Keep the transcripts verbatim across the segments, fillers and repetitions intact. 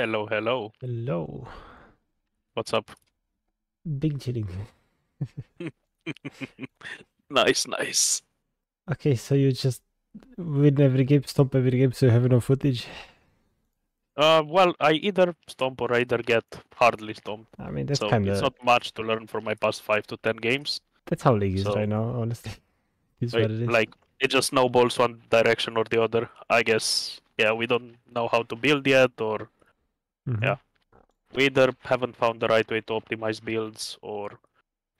Hello, hello. Hello. What's up? Big chilling. Nice, nice. Okay, so you just win every game, stomp every game, so you have no footage? Uh, well, I either stomp or I either get hardly stomped. I mean, that's so kinda... it's not much to learn from my past five to ten games. That's how League is so... right now, honestly. Is like, what it is. Like, it just snowballs one direction or the other, I guess. Yeah, we don't know how to build yet, or... Mm-hmm. Yeah. We either haven't found the right way to optimize builds, or...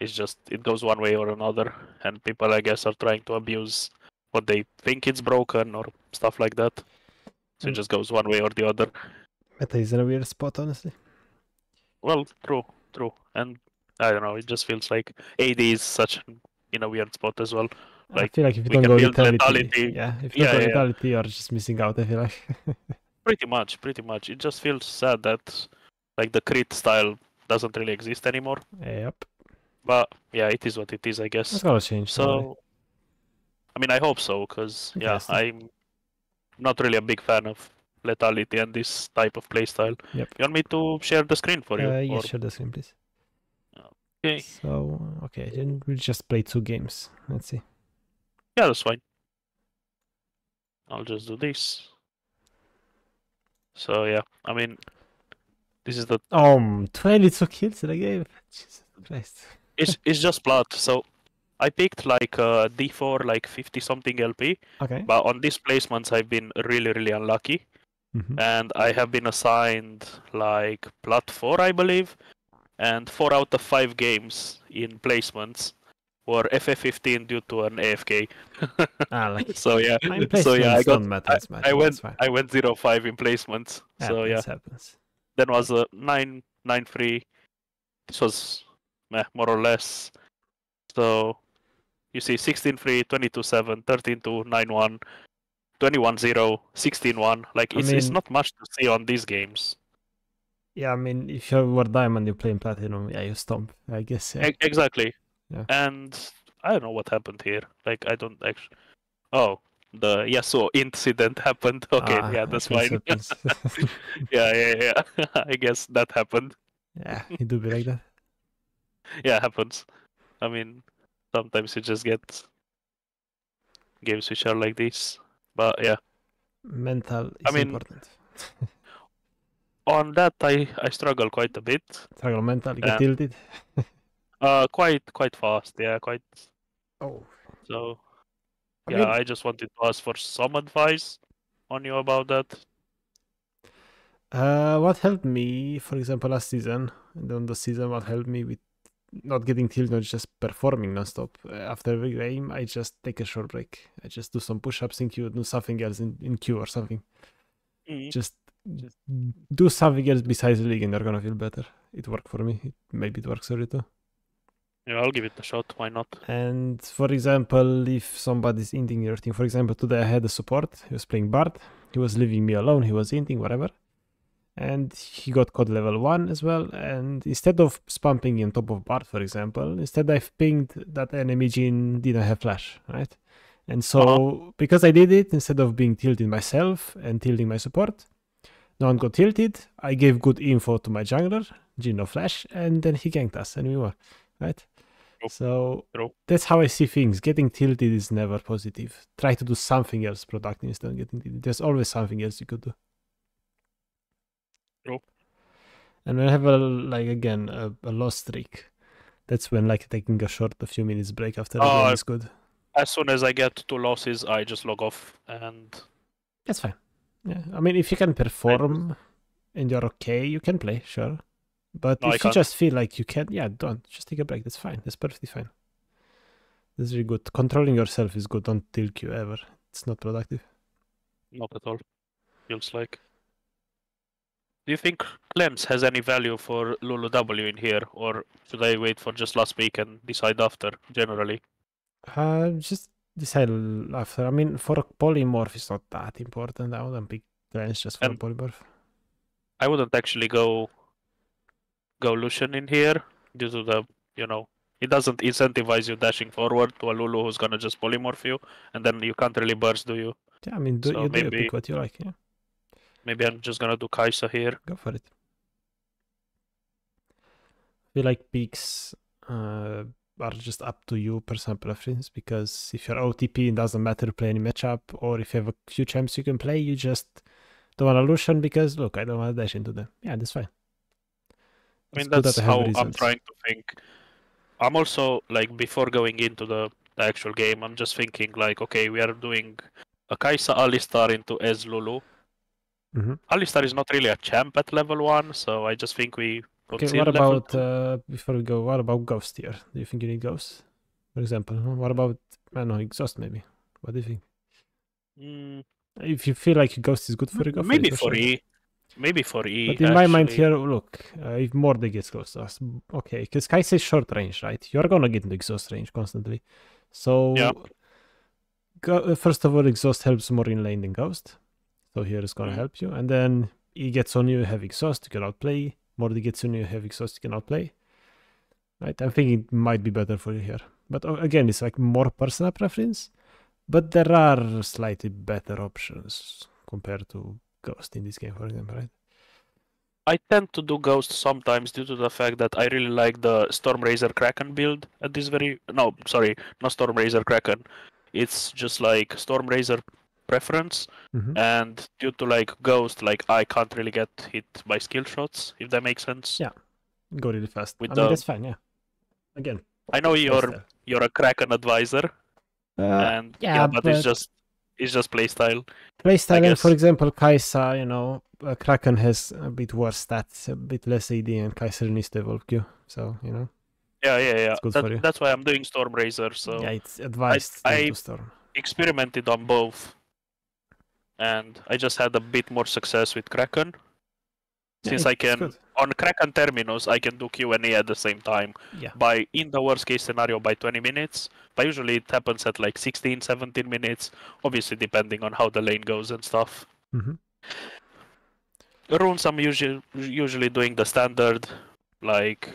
It's just, it goes one way or another, and people, I guess, are trying to abuse what they think it's broken, or stuff like that. So it just goes one way or the other. Meta is in a weird spot, honestly. Well, true, true. And, I don't know, it just feels like A D is such in a weird spot as well. Like, I feel like if you don't go lethality, lethality, yeah, if you yeah, don't go yeah, lethality, you're just missing out, I feel like. Pretty much, pretty much. It just feels sad that, like, the crit style doesn't really exist anymore. Yep. But yeah, it is what it is, I guess. It's gonna change. So, probably. I mean, I hope so, because yeah, I'm not really a big fan of lethality and this type of playstyle. Yep. You want me to share the screen for you? Uh, yeah, or... share the screen, please. Okay. So, okay, then we'll just play two games. Let's see. Yeah, that's fine. I'll just do this. So yeah, I mean, this is the um twenty-two kills in a game. Jesus Christ. It's, it's just plot, so I picked like uh, D four, like fifty something L P, okay. But on these placements I've been really, really unlucky, mm-hmm. and I have been assigned like plot four, I believe, and four out of five games in placements were F F fifteen due to an A F K. Ah, like, so yeah, so, yeah I, got, I, I, went, I went zero five in placements, happens, so yeah. Happens. Then was a nine nine three, this was... Eh, more or less. So, you see sixteen three, twenty-two seven, thirteen two, nine one, twenty-one zero, sixteen one. Like, it's, I mean, it's not much to see on these games. Yeah, I mean, if you were Diamond, you play in Platinum, yeah, you stomp, I guess. Yeah. E exactly. Yeah. And I don't know what happened here. Like, I don't actually... Oh, the Yasuo incident happened. Okay, ah, yeah, that's fine. yeah, yeah, yeah. I guess that happened. Yeah, it do be like that. Yeah, it happens. I mean, sometimes you just get games which are like this. But yeah. Mental is I mean, important. On that, I, I struggle quite a bit. Struggle mental, get tilted? uh, quite, quite fast, yeah, quite. Oh. So, yeah, I, mean... I just wanted to ask for some advice on you about that. Uh, what helped me, for example, last season, and on the season, what helped me with not getting tilted, not just performing non-stop. After every game, I just take a short break. I just do some push-ups in Q, do something else in, in Q or something. Mm. Just, just do something else besides the league and you're gonna feel better. It worked for me. It, maybe it works for you too. Yeah, I'll give it a shot. Why not? And for example, if somebody's inting your thing, for example, today I had a support. He was playing Bard. He was leaving me alone. He was inting, whatever. And he got caught level one as well, and instead of spamming on top of Bard, for example, instead I've pinged that enemy Jhin didn't have flash, right? And so, uh-huh. because I did it, instead of being tilted myself and tilting my support, no one got tilted, I gave good info to my jungler, Jhin no flash, and then he ganked us and we won, right? True. So, True. That's how I see things. Getting tilted is never positive. Try to do something else productive instead of getting tilted. There's always something else you could do. Nope. And when I have a, like again a, a loss streak, that's when like taking a short, a few minutes break after uh, game is good. As soon as I get two losses, I just log off, and that's fine. Yeah, I mean, if you can perform and you're okay, you can play, sure. But no, if I you can't. Just feel like you can, yeah, don't just take a break. That's fine. That's perfectly fine. That's really good. Controlling yourself is good. Don't tilt you ever. It's not productive. Not at all. Feels like. Do you think Clems has any value for Lulu W in here, or should I wait for just last week and decide after, generally? Uh, just decide after. I mean, for Polymorph it's not that important. I wouldn't pick Clems just for and Polymorph. I wouldn't actually go go Lucian in here, due to the, you know, it doesn't incentivize you dashing forward to a Lulu who's gonna just Polymorph you, and then you can't really burst, do you? Yeah, I mean, do, so you maybe... do you pick what you like, yeah. Maybe I'm just gonna do Kai'Sa here. Go for it. I feel like peaks uh, are just up to you, personal preference, because if you're O T P, it doesn't matter to play any matchup, or if you have a few champs you can play, you just don't want to Lucian because, look, I don't want to dash into them. Yeah, that's fine. I mean, that's how I'm trying to think. I'm also, like, before going into the, the actual game, I'm just thinking, like, okay, we are doing a Kai'Sa Alistar into Ez Lulu. Mm-hmm. Alistar is not really a champ at level one, so I just think we... Okay, what about, uh, before we go, what about Ghost here? Do you think you need Ghost, for example? What about, I don't know, Exhaust maybe? What do you think? Mm. If you feel like Ghost is good for you, go for maybe it, for E. Sure. Maybe for E. But in actually. my mind here, look, uh, if Morde gets close to us, okay, because Kai'Sa is short range, right? You're gonna get into exhaust range constantly. So, yeah. go, first of all, exhaust helps more in lane than Ghost. So here it's gonna mm. help you. And then E gets on you, you have exhaust, you can outplay. Morde gets on you, you have exhaust, you can outplay. Right? I'm thinking it might be better for you here. But again, it's like more personal preference. But there are slightly better options compared to Ghost in this game, for example, right? I tend to do Ghost sometimes due to the fact that I really like the Stormrazor Kraken build at this very... No, sorry, not Stormrazor Kraken. It's just like Stormrazor preference, mm-hmm. and due to like Ghost, like I can't really get hit by skill shots, if that makes sense. Yeah, go really fast. With I the... mean, that's fine, yeah. Again. I know you're, you're a Kraken advisor, uh, and yeah, yeah but, but it's just... It's just playstyle. Playstyle, and for example, Kai'Sa, you know, uh, Kraken has a bit worse stats, a bit less A D, and Kai'Sa needs to evolve Q, so, you know. Yeah, yeah, yeah. It's good that, for you. That's why I'm doing Stormrazor, so... Yeah, it's advised I, I to Storm. experimented on both, and I just had a bit more success with Kraken. Since yeah, I can, good. on Kraken Terminus, I can do Q and E at the same time. Yeah. By, in the worst case scenario, by twenty minutes. But usually it happens at like sixteen, seventeen minutes. Obviously depending on how the lane goes and stuff. Mm-hmm. Runes I'm usually, usually doing the standard, like,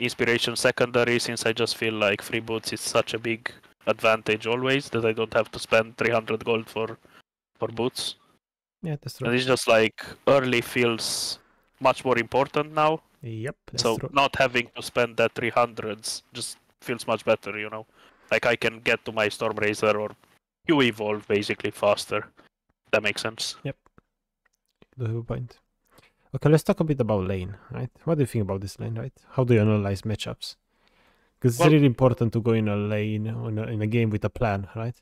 inspiration secondary, since I just feel like free boots is such a big advantage always, that I don't have to spend three hundred gold for, for boots. Yeah, that's true. And it's just like early feels much more important now. Yep. That's so true. Not having to spend that three hundreds just feels much better, you know. Like I can get to my Stormrazor or Q evolve basically faster. That makes sense. Yep. The point. Okay, let's talk a bit about lane, right? What do you think about this lane, right? How do you analyze matchups? Because well, it's really important to go in a lane in a, in a game with a plan, right?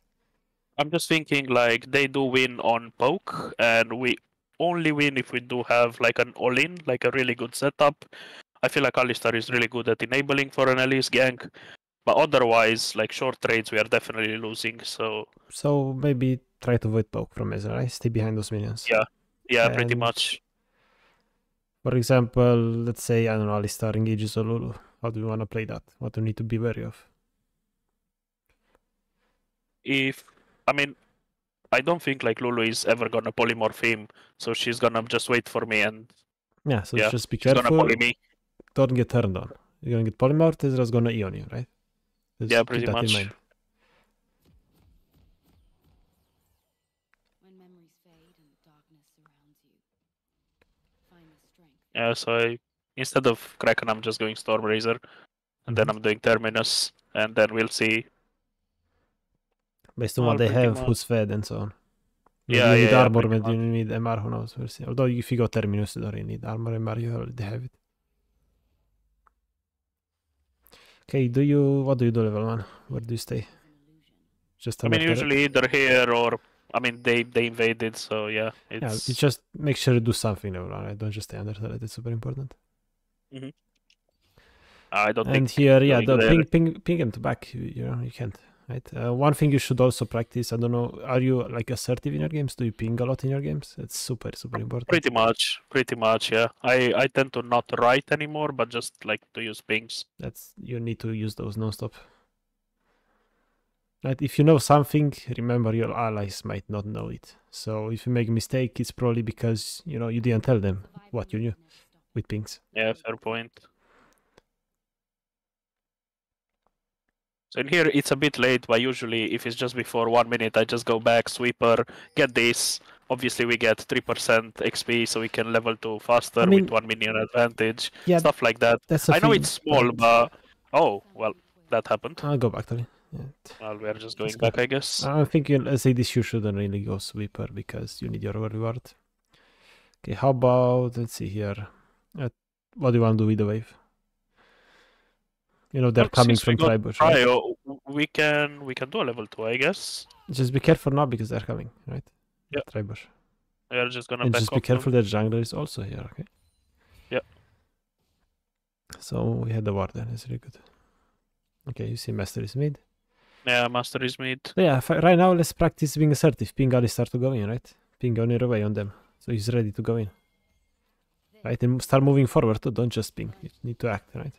I'm just thinking, like, they do win on poke, and we only win if we do have, like, an all-in, like, a really good setup. I feel like Alistar is really good at enabling for an Elise gank, but otherwise, like, short trades, we are definitely losing, so... So, maybe try to avoid poke from Ezreal, right? Stay behind those minions. Yeah, yeah, and pretty much. For example, let's say, I don't know, Alistar engages a Lulu. How do you want to play that? What do you need to be wary of? If... I mean, I don't think like Lulu is ever gonna polymorph him, so she's gonna just wait for me and yeah. So yeah, just be careful. She's gonna poly me. Don't get turned on. You're gonna get polymorphed. Ezreal's gonna E on you, right? Just yeah, pretty much. When memories fade and darkness surrounds you, find the strength. Yeah, so I, instead of Kraken, I'm just going Stormrazor, and mm-hmm. then I'm doing Terminus, and then we'll see. Based on what they have, much. who's fed, and so on. Yeah, you need yeah, armor, but you need M R, who knows? We'll see. Although if you go Terminus, you don't really need armor, M R, you already have it. Okay, do you... What do you do level one? Where do you stay? Just I mean, usually either here or... I mean, they, they invaded, so yeah. It's... Yeah, you just make sure you do something level one, right? Don't just stay under turret, it's super important. Mm-hmm. I don't and think... And here, yeah, the ping, ping, ping him to back, you, you know, you can't. Right. Uh, one thing you should also practice, I don't know, are you like assertive in your games? Do you ping a lot in your games? It's super, super important. Pretty much, pretty much, yeah. I, I tend to not write anymore, but just like to use pings. That's you need to use those non-stop. Right. If you know something, remember your allies might not know it. So if you make a mistake, it's probably because, you know, you didn't tell them what you knew with pings. Yeah, fair point. So in here it's a bit late, but usually if it's just before one minute, I just go back, sweeper, get this, obviously we get three percent X P, so we can level two faster, I mean, with one minion advantage, yeah, stuff like that. That's I know it's small, but... Oh, well, that happened. I'll go back to it. Yeah. Well, we are just going back, I guess. I think you'll say this, you shouldn't really go sweeper, because you need your reward. Okay, how about... Let's see here. Uh, what do you want to do with the wave? You know, they're Look, coming from Tribush. Right? We can we can do a level two, I guess. Just be careful now, because they're coming, right? Yeah. Tribush. They are just gonna and back just be careful them. That jungler is also here, okay? Yeah. So we had the warden, it's really good. Okay, you see Master is mid. Yeah, Master is mid. So yeah, right now let's practice being assertive. Ping Alistar to go in, right? Ping on your way on them. So he's ready to go in. Right, and start moving forward too, don't just ping. You need to act, right?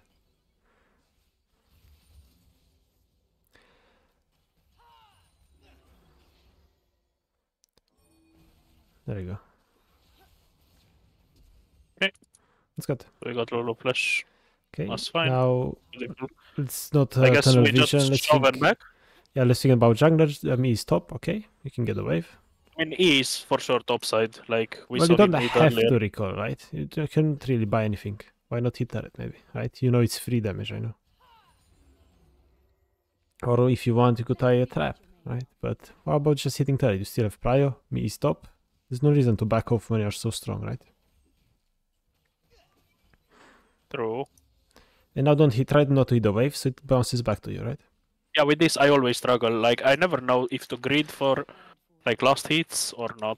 There you go. Okay. That's good. We got Lulu flash. Okay. That's fine. Now, let's not uh, I guess tunnel we vision. Just let's think... back. Yeah, let's think about junglers. Um, E is top, okay. You can get a wave. And E is for sure top side. Like, we well, saw you don't have earlier. To recall, right? You can't really buy anything. Why not hit turret, maybe, right? You know it's free damage, I know. Or if you want, you could tie a trap, right? But how about just hitting turret? You still have Prio. Me is top. There's no reason to back off when you're so strong, right? True. And now don't hit, try not to hit the wave, so it bounces back to you, right? Yeah, with this I always struggle. Like, I never know if to grid for, like, last hits or not.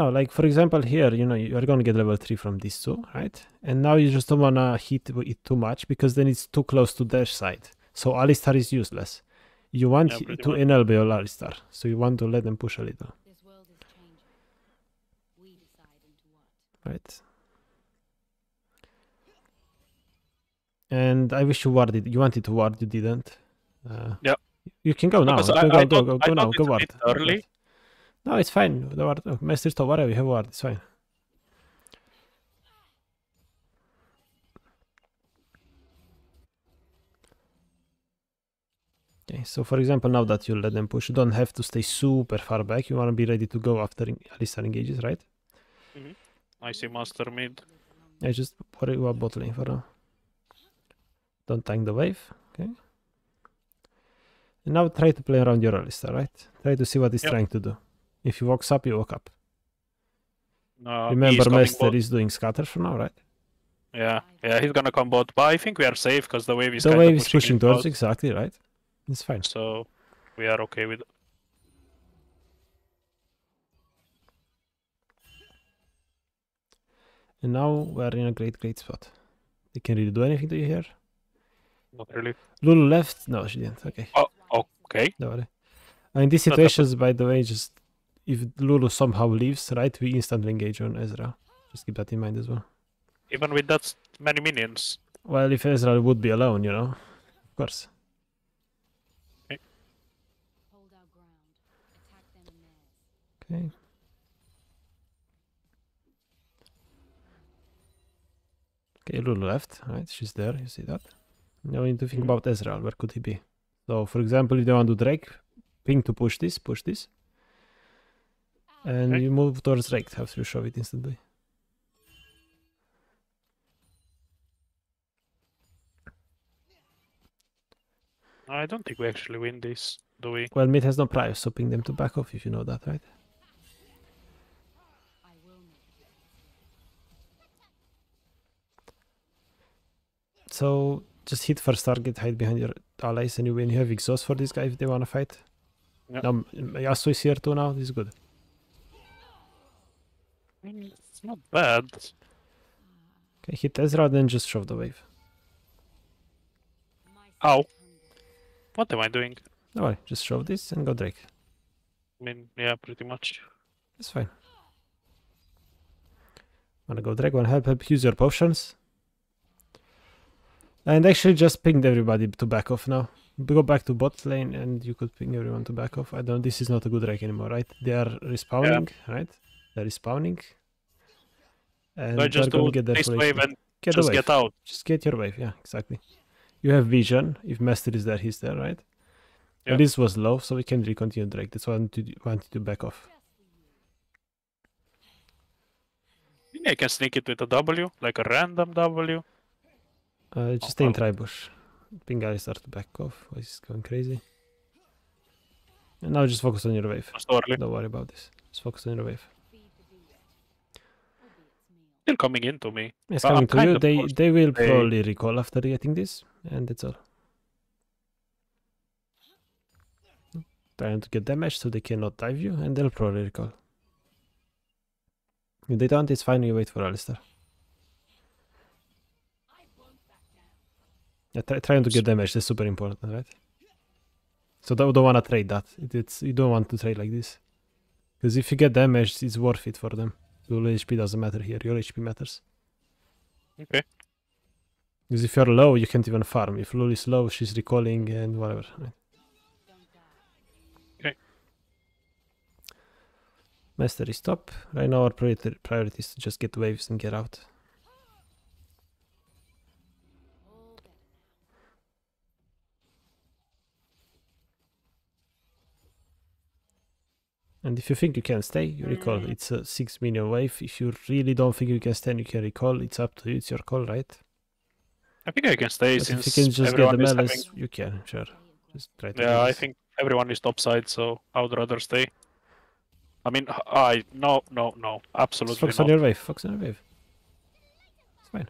No, like, for example, here, you know, you're gonna get level three from these two, right? And now you just don't wanna hit it too much, because then it's too close to their side. So Alistar is useless. You want yeah, to much. N L B your Alistar, so you want to let them push a little. Right. And I wish you warded. You wanted to ward, you didn't. Uh, yeah. You can go now. Go, I, go, I go, go, go now. Go ward. Early. No, it's fine. The ward. Oh, Master to whatever you have ward. It's fine. Okay. So, for example, now that you let them push, you don't have to stay super far back. You want to be ready to go after Alistar engages, right? Mm-hmm. I see Master mid. I just put it about bottling for now. Don't tank the wave, okay? And now try to play around your Alistar, right? Try to see what he's yep. trying to do. If he walks up, you walk up. Uh, Remember, Master is doing scatter for now, right? Yeah, yeah, he's gonna come bot, but I think we are safe because the wave is the wave is pushing towards, exactly, right? It's fine. So we are okay with. And now we're in a great, great spot. They can't really do anything to you here. Not really. Lulu left? No, she didn't. Okay. Oh, okay. Don't worry. And in these situations, by the way, just if Lulu somehow leaves, right, we instantly engage on Ezreal. Just keep that in mind as well. Even with that many minions? Well, if Ezreal would be alone, you know. Of course. Okay. Okay. Okay, Lulu left, right? She's there, you see that? Now we need to think about Ezreal, where could he be? So, for example, if they want to Drake, ping to push this, push this. And okay. you move towards Drake, have to shove it instantly. I don't think we actually win this, do we? Well, mid has no prio, so ping them to back off if you know that, right? So, just hit first target, hide behind your allies, and you win. You have exhaust for this guy if they want to fight. Yep. Now, Yasuo is here too now, this is good. It's not bad. Okay, hit Ezreal, then just shove the wave. Ow. What am I doing? No worry, just shove this and go Drake. I mean, yeah, pretty much. It's fine. Wanna go Drake, wanna help, help, use your potions. And actually just pinged everybody to back off now. Go back to bot lane and you could ping everyone to back off. I don't this is not a good Drake anymore, right? They are respawning, yeah. right? They're respawning. And so I just do get their wave and get just wave. Get out. Just get your wave, yeah, exactly. You have vision. If Master is there, he's there, right? Yeah. This was low, so we can recontinue Drake. That's why I wanted to back off. I can sneak it with a W, like a random W. Uh, just stay in Tribush. Ping Alistar to back off, he's going crazy. And now just focus on your wave. Don't worry about this. Just focus on your wave. Still coming into me. It's coming to you. They they will probably recall after getting this, and that's all. Trying to get damage so they cannot dive you, and they'll probably recall. If they don't, it's fine. You wait for Alistar. Yeah, try, trying to get damage is super important, right? So don't don't want to trade that. It, it's you don't want to trade like this, because if you get damage, it's worth it for them. Your H P doesn't matter here. Your H P matters. Okay. Because if you're low, you can't even farm. If Lulu is low, she's recalling and whatever. Right? Okay. Master is top. Right now, our priority, priority is to just get waves and get out. And if you think you can stay, you recall. It's a six minion wave. If you really don't think you can stand, you can recall. It's up to you. It's your call, right? I think I can stay. But since if you can just get the malice, having... you can, sure. Just try to yeah, I think everyone is topside, so I would rather stay. I mean, I... No, no, no. Absolutely not. Focus on your wave. Focus on your wave. It's fine.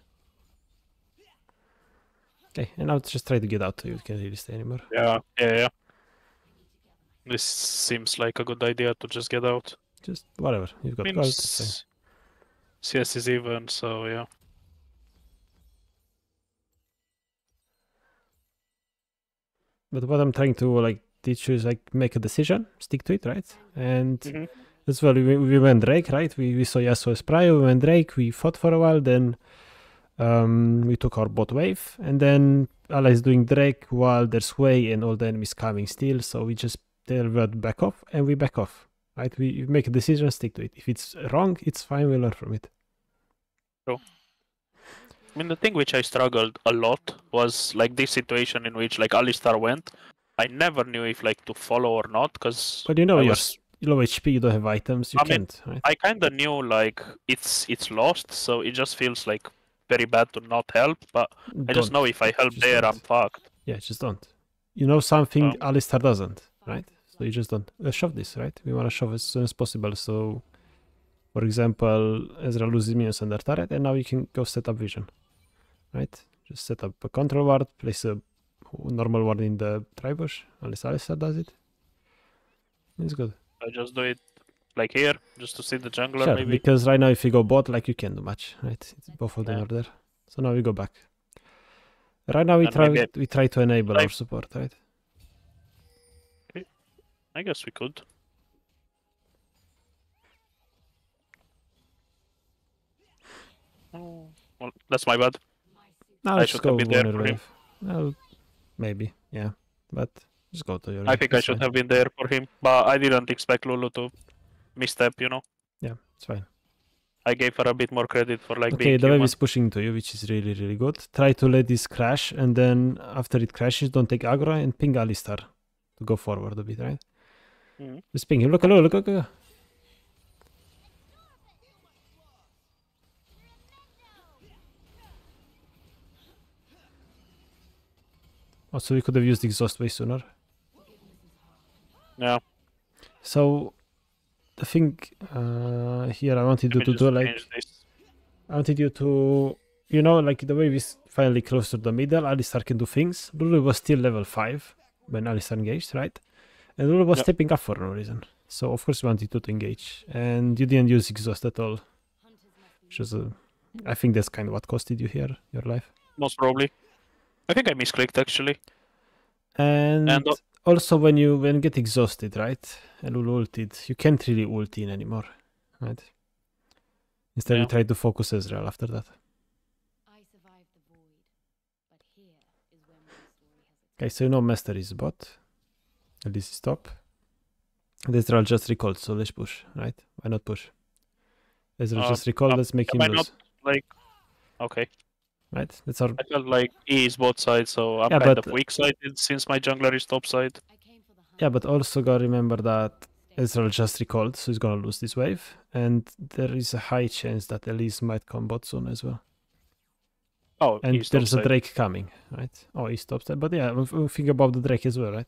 Okay, and now just try to get out. You can't really stay anymore. Yeah, yeah, yeah. This seems like a good idea to just get out. Just whatever, you've got gold. C S is even, so yeah. But what I'm trying to like teach you is like make a decision, stick to it, right? And mm -hmm. as well, we, we went Drake, right? We, we saw Yasuo as prior, we went Drake, we fought for a while, then um, we took our bot wave, and then allies doing Drake while there's way and all the enemies coming still, so we just tell them back off and we back off, right? We make a decision, stick to it. If it's wrong, it's fine, we learn from it. True. I mean, the thing which I struggled a lot was like this situation in which like Alistar went. I never knew if like to follow or not, because but you know, you're was... low H P, you don't have items, you I can't. Mean, right? I kind of knew like it's it's lost, so it just feels like very bad to not help, but don't. I just know if I help just there, don't. I'm fucked. Yeah, just don't. You know something no. Alistar doesn't, right? So you just don't. Let's shove this, right? We want to shove as soon as possible. So, for example, Ezreal loses minions on their turret, and now you can go set up vision, right? Just set up a control ward, place a normal ward in the Tribush, unless Alistar does it. It's good. I just do it. Like here, just to see the jungler, sure, maybe. Because right now, if you go bot, like you can't do much, right? It's both of them yeah. are there. So now we go back. Right now, we and try we try to enable I... our support, right? Okay. I guess we could. Oh, well, that's my bad. No, I should go have been there for him. Well, maybe, yeah, but just go to your. I think I should side. have been there for him, but I didn't expect Lulu to. Misstep, you know. Yeah, it's fine. I gave her a bit more credit for like okay, being. Okay, the wave human. is pushing to you, which is really, really good. Try to let this crash, and then after it crashes, don't take aggro and ping Alistar to go forward a bit, right? Mm-hmm. Just ping him. Look, look, look, look. Oh, so we could have used exhaust way sooner. Yeah. So. I think uh, here I wanted you to do like this. I wanted you to you know like the wave is finally close to the middle. Alistar can do things. Lulu was still level five when Alistar engaged, right? And Lulu was yep. stepping up for no reason. So of course we wanted you to engage, and you didn't use exhaust at all. Which was, uh, I think that's kind of what costed you here your life. Most probably. I think I misclicked actually. And. and Also, when you when you get exhausted, right, and Lulu ulted, you can't really ult in anymore, right? Instead, yeah. you try to focus Ezreal after that. I survived the void, but here is where my story has okay, so you know Master is bot. At least is top. And Ezreal just recalled, so let's push, right? Why not push? Ezreal uh, just recalled, uh, let's make him lose. Not, like, okay. Right, that's our. I felt like E is both sides, so I'm yeah, kind but... of weak-sided since my jungler is top side. Yeah, but also gotta remember that Ezreal just recalled, so he's gonna lose this wave, and there is a high chance that Elise might come bot soon as well. Oh, and there's a Drake coming, right? Oh, he stops that, but yeah, we'll think about the Drake as well, right?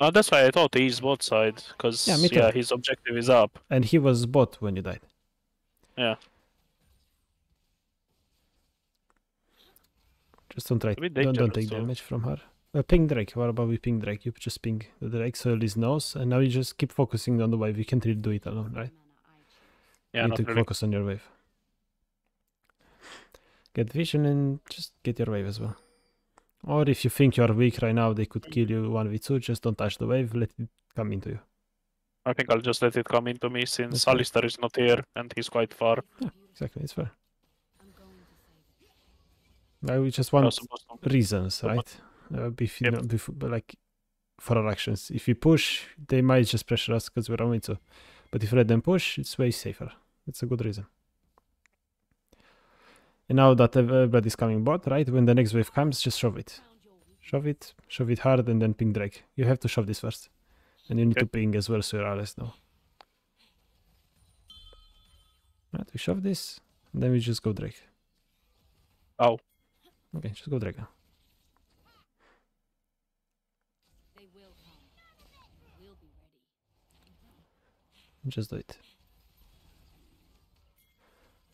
Uh, that's why I thought he's bot side, because yeah, yeah, his objective is up. And he was bot when you died. Yeah. Just don't try. Don't, don't take though. damage from her. Uh, ping Drake. What about we ping Drake? You just ping the Drake so Elise knows, and now you just keep focusing on the wave. You can't really do it alone, right? Yeah, you need to really. focus on your wave. Get vision and just get your wave as well. Or if you think you are weak right now, they could kill you one v two, just don't touch the wave, let it come into you. I think I'll just let it come into me since okay. Alistar is not here and he's quite far. Yeah, exactly, it's fair. Now we just want reasons, right? Uh, if you yep. know, if, like, for our actions. If we push, they might just pressure us because we're only two. But if we let them push, it's way safer. It's a good reason. And now that everybody's coming bot, right, when the next wave comes, just shove it. Shove it, shove it hard, and then ping Drake. You have to shove this first. And you need okay. to ping as well, so you're Alice now. Right, we shove this, and then we just go Drake. Oh. Okay, just go Drake now. Just do it.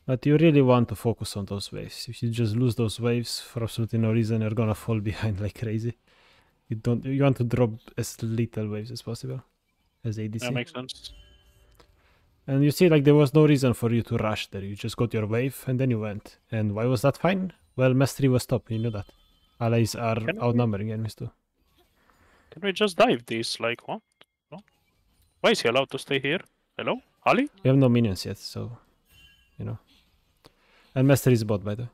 But you really want to focus on those waves. If you just lose those waves for absolutely no reason, you're gonna fall behind like crazy. You don't. You want to drop as little waves as possible, as A D C. That makes sense. And you see, like, there was no reason for you to rush there. You just got your wave and then you went. And why was that fine? Well, Mastery was top. You know that. Allies are Can outnumbering we... enemies too. Can we just dive this? Like what? No? Why is he allowed to stay here? Hello, Ali? We have no minions yet, so you know. And Master is bot, by the way.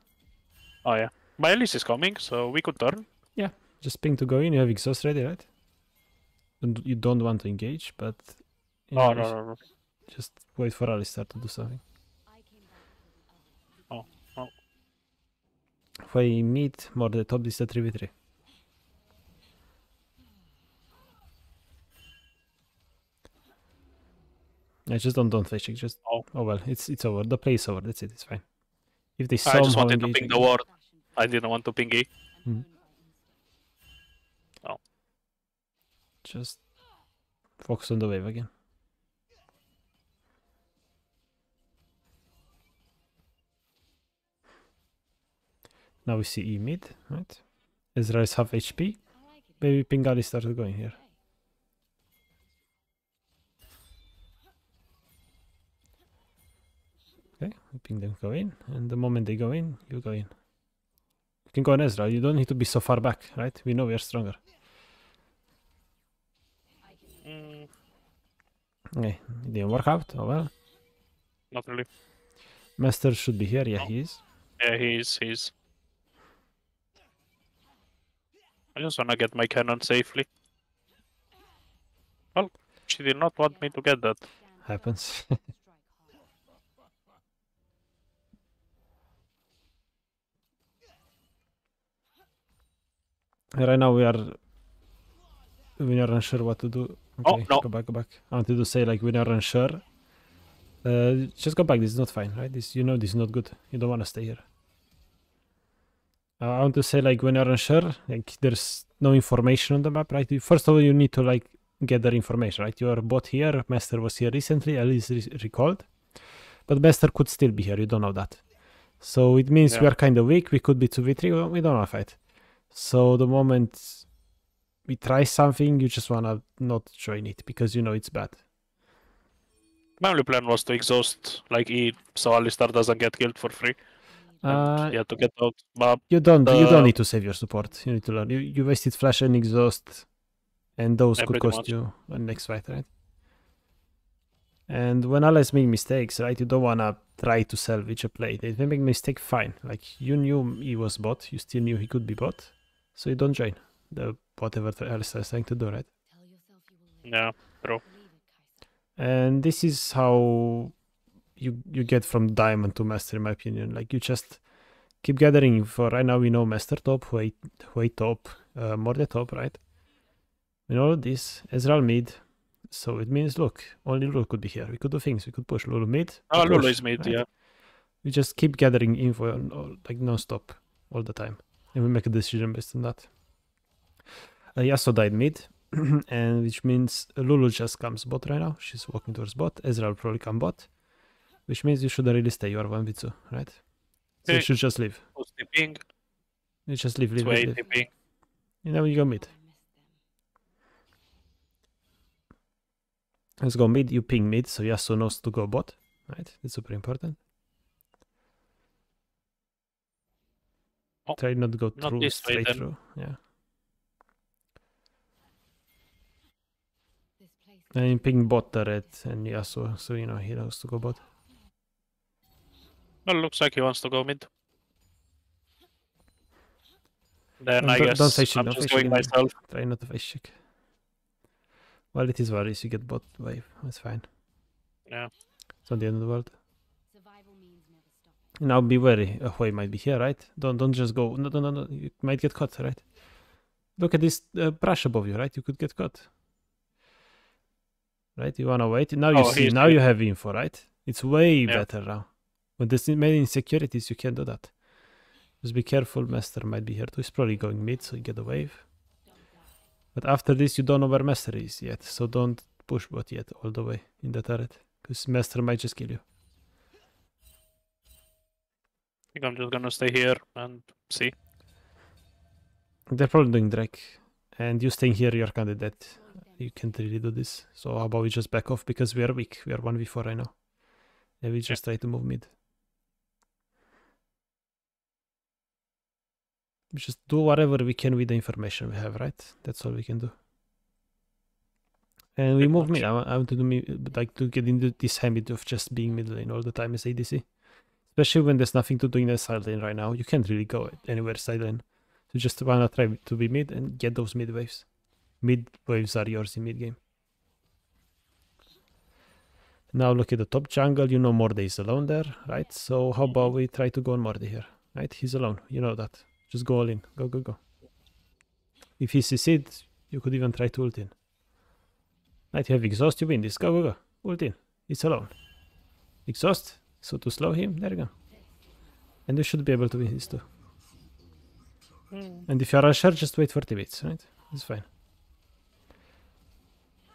Oh, yeah. My Elise is coming, so we could turn. Yeah, just ping to go in. You have exhaust ready, right? And you don't want to engage, but... You know, oh, no, no, no. Just wait for Alistar to do something. Oh, oh. If I meet more the top, this is a three v three. I just don't don't face check, just... Oh. oh, well, it's it's over. The play is over. That's it. It's fine. If they I just wanted to ping the ward. I didn't want to ping E. Mm. Oh. Just focus on the wave again. Now we see E mid, right? Ezreal is half H P. Maybe ping Ali started going here. Okay, we ping them go in, and the moment they go in, you go in. You can go on Ezreal, you don't need to be so far back, right? We know we are stronger. Mm. Okay, it didn't work out, oh well. Not really. Master should be here, yeah no. he is. Yeah, he is, he is. I just wanna get my cannon safely. Well, she did not want me to get that. Happens. Right now we are we are unsure what to do. Okay, oh, no. go back, go back. I wanted to say like we are unsure. Uh, just go back. This is not fine, right? This you know this is not good. You don't want to stay here. Uh, I want to say like when you are unsure, like there's no information on the map, right? First of all, you need to like gather information, right? You are bot here. Master was here recently. Elise re recalled, but Master could still be here. You don't know that, so it means yeah. we are kind of weak. We could be two v three. We don't want to fight. So the moment we try something, you just wanna not join it because you know it's bad. My only plan was to exhaust like E, so Alistar doesn't get killed for free. Uh, yeah, to get out. But you don't. Uh, you don't need to save your support. You need to learn. You, you wasted flash and exhaust, and those yeah, could cost much. you a next fight, right? And when allies make mistakes, right, you don't wanna try to salvage a play. They make a mistake, fine. Like you knew he was bot, you still knew he could be bot, so you don't join the whatever Alistar is trying to do, right? Yeah, true. And this is how you you get from diamond to master, in my opinion. Like you just keep gathering. For right now, we know master top, weight weight top, uh, more the top, right? You know, this Ezreal mid. So it means, look, only Lulu could be here. We could do things. We could push Lulu mid. Oh, Lulu is mid, right? Yeah. We just keep gathering info, on, on, like, non-stop, all the time. And we make a decision based on that. Uh, Yasuo died mid, and which means Lulu just comes bot right now. She's walking towards bot. Ezreal probably come bot. Which means you should really stay. You are one v two, right? So you should just leave. You just leave, leave, leave, leave. And now you go mid. Let's go mid, you ping mid, so Yasuo knows to go bot, right? It's super important. Oh, try not to go not through, straight way, through, yeah. And you ping bot turret and Yasuo, so you know he knows to go bot. Well, looks like he wants to go mid. Then and I guess don't face I'm it, just face going it, myself. Try not to face check. Well, it is what it is, you get bot wave, that's fine. Yeah. It's not the end of the world. Now be wary, a Hui might be here, right? Don't don't just go, no, no, no, no, you might get caught, right? Look at this uh, brush above you, right? You could get caught. Right, you wanna wait, now you oh, see, now good. You have info, right? It's way yeah. better now. When there's many insecurities, you can't do that. Just be careful, Master might be here too, he's probably going mid, so you get a wave. But after this, you don't know where Master is yet, so don't push bot yet all the way in the turret, because Master might just kill you. I think I'm just gonna stay here and see. They're probably doing Drake, and you staying here, you're kinda dead. You can't really do this, so how about we just back off, because we are weak, we are one v four right now. And we just yeah. try to move mid. We just do whatever we can with the information we have, right? That's all we can do. And we move mid. I, I want to do me, like to get into this habit of just being mid lane all the time as A D C. Especially when there's nothing to do in the side lane right now. You can't really go anywhere side lane. So just wanna try to be mid and get those mid waves. Mid waves are yours in mid game. Now look at the top jungle. You know Morde is alone there, right? So how about we try to go on Morde here, right? He's alone. You know that. Just go all in. Go, go, go. If he C C'd, you could even try to ult in. Right, you have exhaust, you win this. Go, go, go. Ult in. It's alone. Exhaust. So to slow him, there you go. And you should be able to win this too. Mm. And if you are unsure, just wait for T-bits, right? It's fine.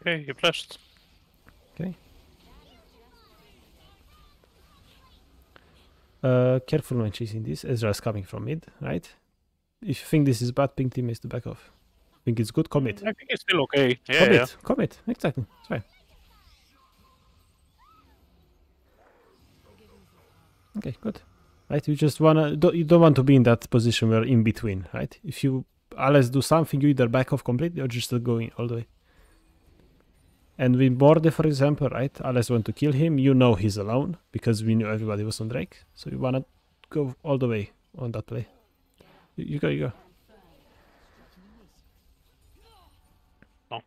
Okay, you flashed. Okay. Uh, careful when she's in this. Ezreal is coming from mid, right? If you think this is bad, ping teammates to back off. Think it's good, commit. I think it's still okay. Yeah, commit, yeah. commit, exactly. It's fine. Okay, good. Right, you just wanna don't, you don't want to be in that position where in between, right? If you always do something, you either back off completely or just go in all the way. And with Morde, for example, right? Alice want to kill him. You know he's alone because we knew everybody was on Drake. So you wanna go all the way on that play. You, you go, you go. No.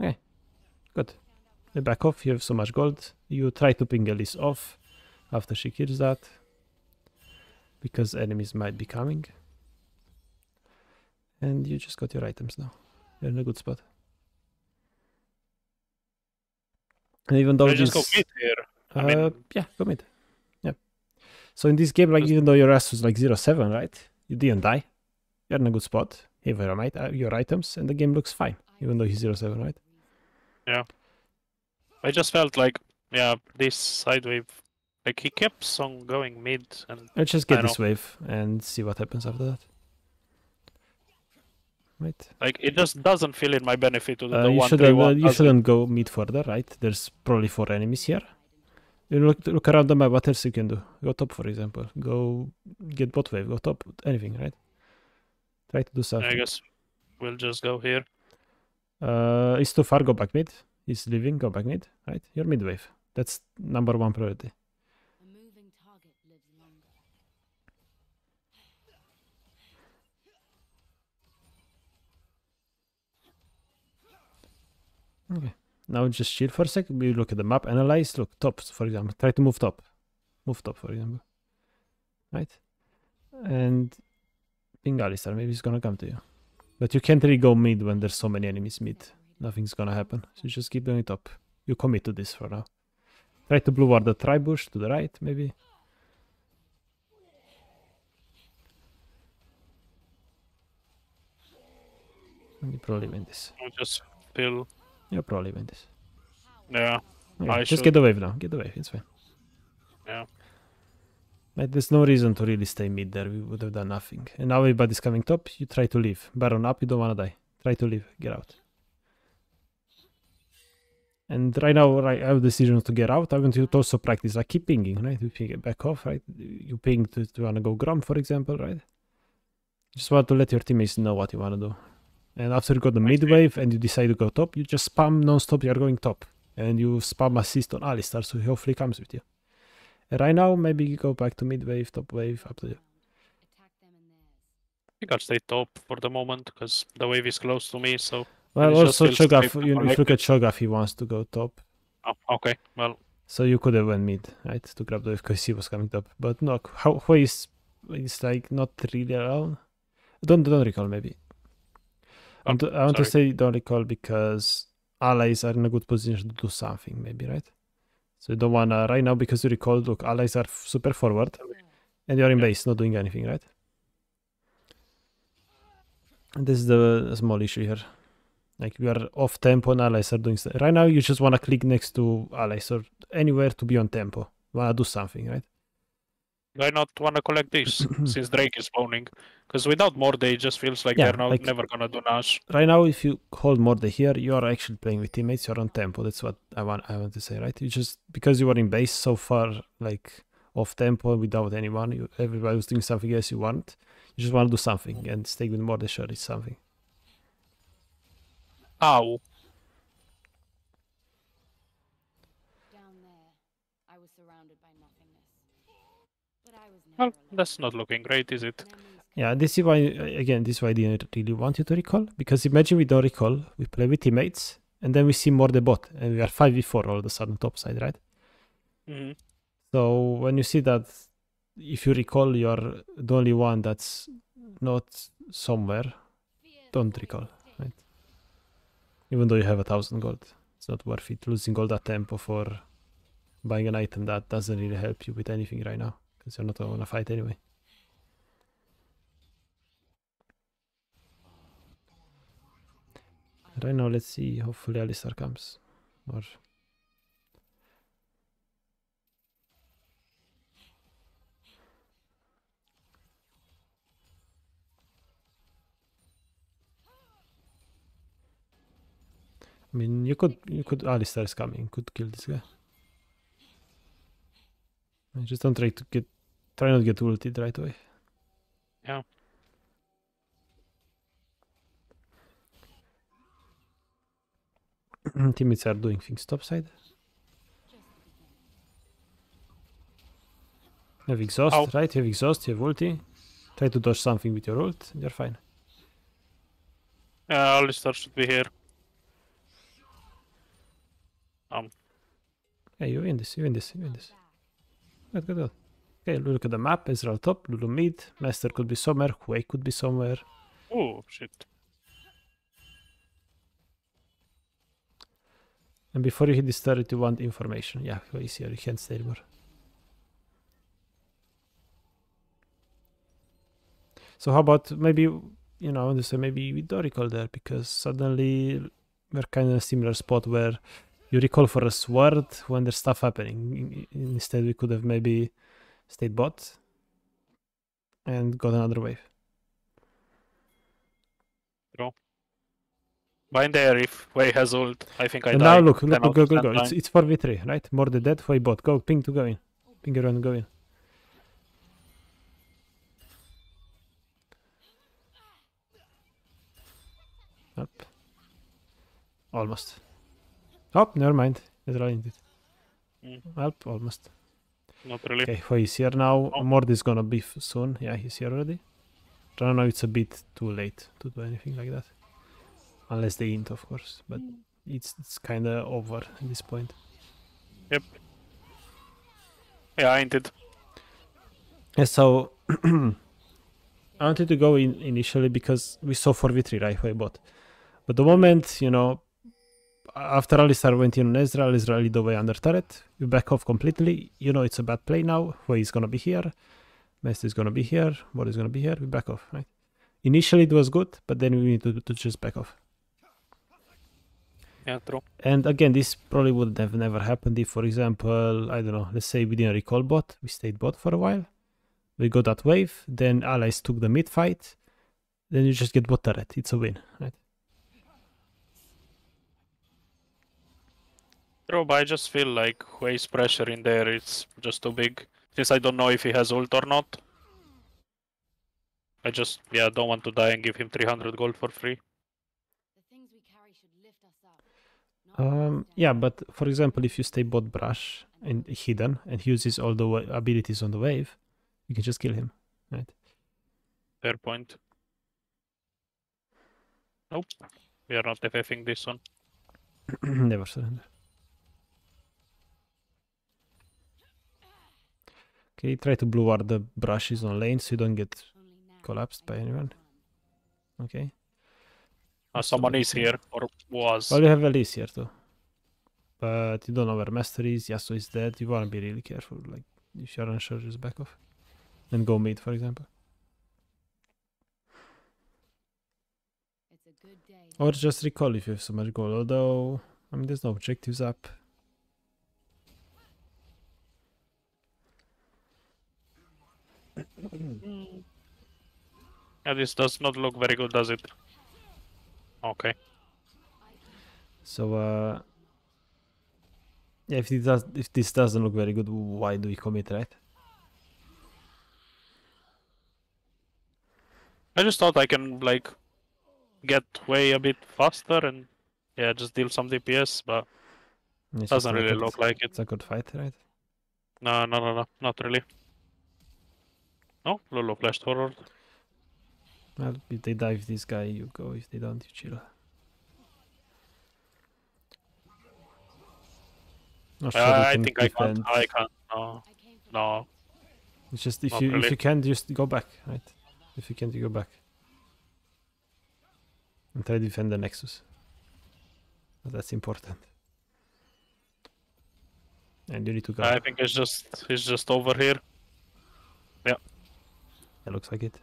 Okay, good. You back off. You have so much gold. You try to ping Elise off after she kills that because enemies might be coming. And you just got your items now. You're in a good spot. And even though I just this, go mid here. I uh, mean, yeah, go mid. Yeah. So in this game, like even though your ass was like zero seven, right? You didn't die. You're in a good spot. You have your items, and the game looks fine, even though he's zero seven, right? Yeah. I just felt like, yeah, this side wave, like he kept on going mid, and let's just get this know. wave and see what happens after that. Right. Like it just doesn't feel in my benefit to do uh, the you one shouldn't, one, you shouldn't it? go mid further, right? There's probably four enemies here. You look look around the map. What else you can do? Go top, for example. Go get bot wave. Go top. Anything, right? Try to do something. I guess we'll just go here. Uh, it's too far. Go back mid. It's leaving. Go back mid. Right? You're mid wave. That's number one priority. Okay, now just chill for a second. We look at the map, analyze, look, top, for example. Try to move top. Move top, for example. Right? And ping Alistar, maybe he's gonna come to you. But you can't really go mid when there's so many enemies mid. Nothing's gonna happen. So just keep doing it up. You commit to this for now. Try to blue ward the Tribush to the right, maybe. You probably win this. I'll just peel. You'll probably win this. Yeah. yeah I just should. Get the wave now. Get the wave. It's fine. Yeah. But there's no reason to really stay mid there. We would have done nothing. And now everybody's coming top. You try to leave. Baron up. You don't want to die. Try to leave. Get out. And right now, right, I have a decision to get out. I want you to also practice. Like, keep pinging, right? You ping it back off, right? You ping to, to want to go Grom, for example, right? Just want to let your teammates know what you want to do. And after you got the mid wave and you decide to go top, you just spam non-stop, you're going top. And you spam assist on Alistar, so he hopefully comes with you. And right now, maybe you go back to mid wave, top wave, up to you. I think I'll stay top for the moment, because the wave is close to me, so... Well, also Shogaf, you, if you look at Shogaf, he wants to go top. Oh, okay, well... So you could have went mid, right, to grab the wave, because he was coming top. But no, Hui is, is like not really around. Don't, don't recall, maybe. Oh, I sorry. want to say don't recall because allies are in a good position to do something, maybe, right? So you don't want to, right now, because you recall, look, allies are super forward, and you're in base, not doing anything, right? And this is the small issue here. Like, you are off tempo and allies are doing stuff. Right now, you just want to click next to allies or anywhere to be on tempo. Want to do something, right? Why not want to collect this since Drake is spawning? Because without Morde, it just feels like yeah, they're not like, never gonna do Nash. Right now, if you hold Morde here, you are actually playing with teammates. You're on tempo. That's what I want. I want to say, right? You just because you were in base so far, like off tempo without anyone. You, everybody was doing something else. You want. You just want to do something and stay with Morde. Sure, it's something. Ow. Well, that's not looking great, is it? Yeah, this is why, again, this is why I didn't really want you to recall. Because imagine we don't recall, we play with teammates, and then we see more the bot, and we are five v four all of a sudden top side, right? Mm-hmm. So when you see that, if you recall, you're the only one that's not somewhere, don't recall, right? Even though you have a thousand gold, it's not worth it. Losing all that tempo for buying an item that doesn't really help you with anything right now. Because you're not going to fight anyway. Right now, let's see. Hopefully, Alistar comes. Or... I mean, you could, you could. Alistar is coming. Could kill this guy. I just don't try to get. Try not to get ulted right away. Yeah. Teammates are doing things topside. You have exhaust, Ow. right? You have exhaust, you have ulti. Try to dodge something with your ult, and you're fine. Yeah, Alistar should be here. Um. Hey, you win this, you win this, you win this. Good, good, good. Okay, look at the map. Ezreal top, Lulu mid, Master could be somewhere, Hui could be somewhere. Oh, shit. And before you hit this turret, you want information. Yeah, Hui is here, you can't stay anymore. So how about maybe, you know, I want to say maybe we don't recall there, because suddenly we're kind of in a similar spot where you recall for a sword when there's stuff happening. Instead, we could have maybe... State bot and got another wave. No. By there, if Hui has ult, I think I and die. Now look, look, look go, go, go. It's, it's four v three, right? More the dead, Hui bot. Go, ping to go in. Ping around, go in. Up. Almost. Oh, never mind. It's running it. Mm. Up, almost. Not really. Okay, Hui is here now. Oh. Mord is gonna be soon. Yeah, he's here already. I don't know, it's a bit too late to do anything like that. Unless they int, of course. But it's, it's kind of over at this point. Yep. Yeah, I inted. Yeah, so I wanted to go in initially because we saw four v three, right, for a bot. But the moment, you know, after Alistar went in on Ezreal, Ezreal lead the way under turret, you back off completely, you know it's a bad play now, where he's gonna be here, Master is gonna be here, Bot is gonna be here, we back off, right? Initially it was good, but then we need to, to just back off. Yeah, true. And again, this probably would have never happened if, for example, I don't know, let's say we didn't recall bot, we stayed bot for a while, we got that wave, then allies took the mid fight, then you just get bot turret, it's a win, right? True, but I just feel like Hui's pressure in there is just too big. Since I don't know if he has ult or not. I just, yeah, don't want to die and give him three hundred gold for free. Um, yeah, but for example, if you stay bot brush and hidden and he uses all the abilities on the wave, you can just kill him, right? Fair point. Nope, we are not FFing this one. Never surrender. Okay, try to blue ward the brushes on lane so you don't get collapsed by anyone. Okay. Uh, someone is here, or was. Well, you have Elise here too. But you don't know where Master is, Yasuo is dead, you want to be really careful. Like, if you're unsure, just back off. And go mid, for example. It's a good day. Or just recall if you have so much gold, although, I mean, there's no objectives up. Yeah, this does not look very good, does it? Okay. So, uh, yeah, if this does, if this doesn't look very good, why do we commit, right? I just thought I can like get way a bit faster and yeah, just deal some D P S, but it doesn't really look like it. It's a good fight, right? No, no, no, no, not really. Oh, Lulu flashed forward. Well, if they dive this guy, you go. If they don't, you chill. Not sure uh, I think defend. I can't. I can't. No. No. It's just if Not you really. if you can't, just go back, right? If you can't, you go back. And try to defend the Nexus. But that's important. And you need to go. I think it's just it's just over here. Yeah. It looks like it.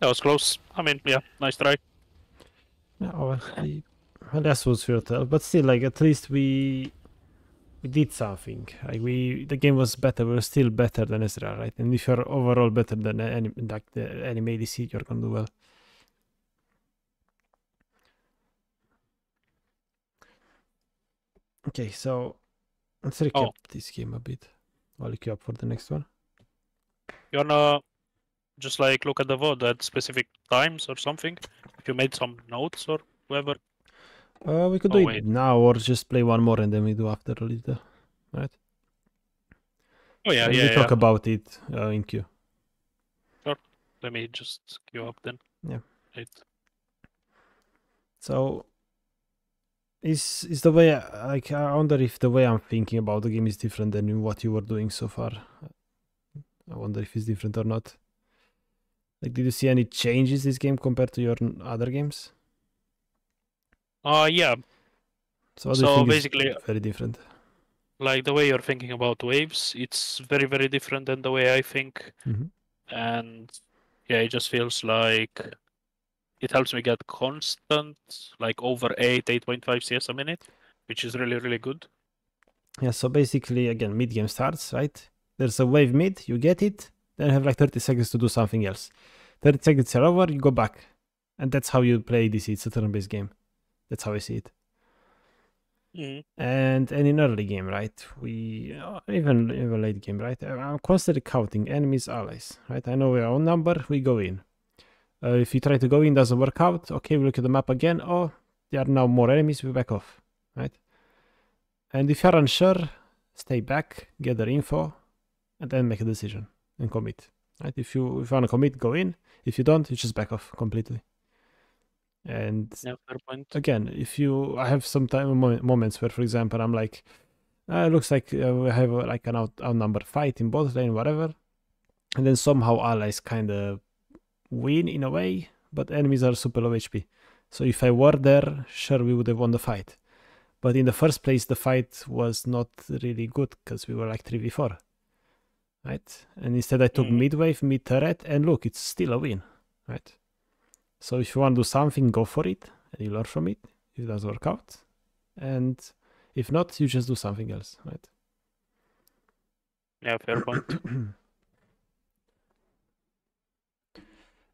That was close. I mean, yeah, nice try. No, actually, well, that was fair tell, but still, like, at least we we did something. Like, we the game was better. We were still better than Ezreal, right? And if you're overall better than any like the anime A D C, you're gonna do well. Okay, so let's recap oh. this game a bit. I'll look you up for the next one. You wanna just like look at the V O D at specific times or something? If you made some notes or whatever? Uh, we could oh, do wait. it now or just play one more and then we do after a little, right? Oh yeah, and yeah, we yeah, talk yeah. about it uh, in queue. Sure, let me just queue up then. Yeah. Right. So... Is is the way like I wonder if the way I'm thinking about the game is different than what you were doing so far. I wonder if it's different or not. Like, did you see any changes this game compared to your other games? Uh yeah. So, so basically, very different. Like the way you're thinking about waves, it's very very different than the way I think. Mm-hmm. And yeah, it just feels like. It helps me get constant, like over eight, eight point five C S a minute, which is really, really good. Yeah, so basically, again, mid-game starts, right? There's a wave mid, you get it, then you have like thirty seconds to do something else. thirty seconds are over, you go back. And that's how you play A D C, it's a turn-based game. That's how I see it. Mm. And, and in early game, right? We, even, even late game, right? I'm constantly counting enemies, allies, right? I know we're on number, we go in. Uh, if you try to go in, doesn't work out. Okay, we look at the map again. Oh, there are now more enemies. We back off, right? And if you're unsure, stay back, gather info, and then make a decision and commit, right? If you if you want to commit, go in. If you don't, you just back off completely. And no, again, if you, I have some time moments where, for example, I'm like, Uh, it looks like uh, we have uh, like an out outnumbered fight in both lane, whatever. And then somehow allies kind of win in a way, but enemies are super low H P. So if I were there, sure, we would have won the fight. But in the first place, the fight was not really good because we were like three v four. Right? And instead I took mm. mid wave, mid turret, and look, it's still a win. Right? So if you want to do something, go for it, and you learn from it if it doesn't work out. And if not, you just do something else. Right? Yeah, fair point.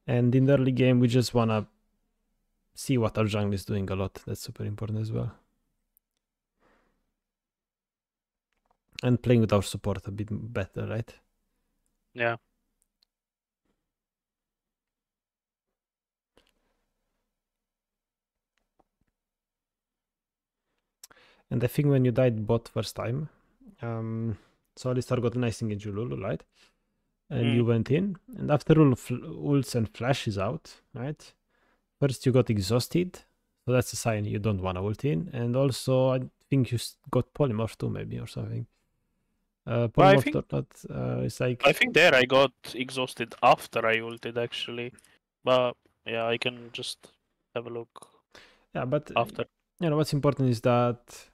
And in the early game, we just want to see what our jungle is doing a lot. That's super important as well. And playing with our support a bit better, right? Yeah. And I think when you died bot first time, um, so Alistar got a nice engage with Lulu, right? And mm. you went in, and after Lulu ults and flashes out, right? First you got exhausted, so that's a sign you don't want to ult in, and also I think you got polymorph too, maybe, or something. Uh, well, I think, or not, uh, it's like... I think there I got exhausted after I ulted actually, but yeah, I can just have a look. Yeah, but after, you know, what's important is that,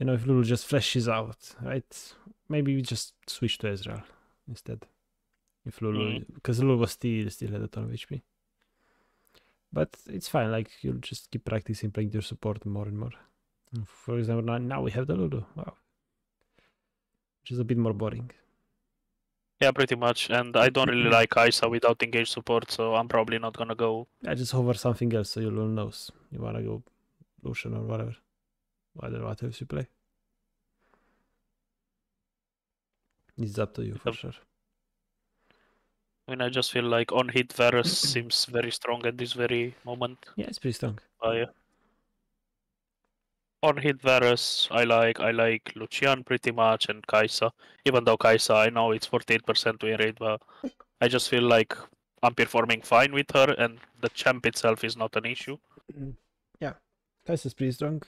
you know, if Lulu just flashes out, right, maybe we just switch to Ezreal instead, if Lulu, mm. because Lulu was still still at a ton of H P. But it's fine, like, you'll just keep practicing playing your support more and more. For example, now, now we have the Lulu, wow. Which is a bit more boring. Yeah, pretty much. And I don't really like Kai'Sa without engaged support, so I'm probably not gonna go. I just hover something else so you Lulu knows. You wanna go Lucian or whatever. I don't know what else you play. It's up to you, for yep. sure. I mean, I just feel like on hit Varus seems very strong at this very moment. Yeah, it's pretty strong. Oh, yeah. On hit Varus, I like I like Lucian pretty much, and Kai'Sa. Even though Kai'Sa, I know it's forty-eight percent win rate, but I just feel like I'm performing fine with her, and the champ itself is not an issue. Yeah, Kai'Sa's pretty strong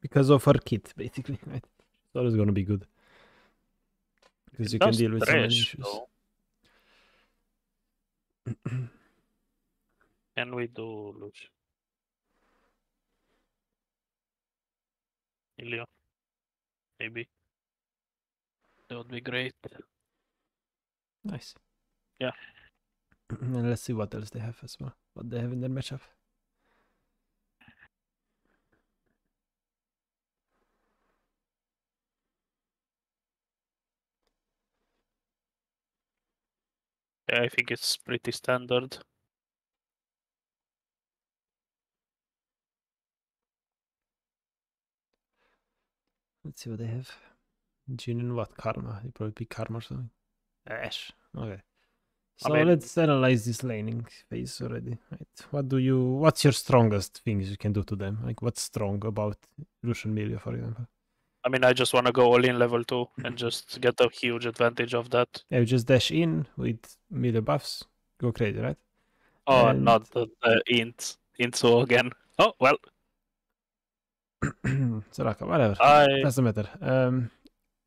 because of her kit, basically. Right? It's always gonna be good because it you can deal with so many issues. Can we do Lucian? Milio, maybe that would be great. Nice. Yeah. And let's see what else they have as well. What they have in their matchup. Yeah, I think it's pretty standard. Let's see what they have. Jhin and what? Karma. They probably pick Karma or something. Ash. Okay. So I mean, let's analyze this laning phase already. Right. What do you? What's your strongest things you can do to them? Like what's strong about Lucian Milio, for example? I mean, I just want to go all in level two and just get a huge advantage of that. Yeah, you just dash in with Milio buffs. Go crazy, right? Oh, and... not the uh, int. Into again. Oh well. Soraka, whatever. I... Doesn't matter. Um,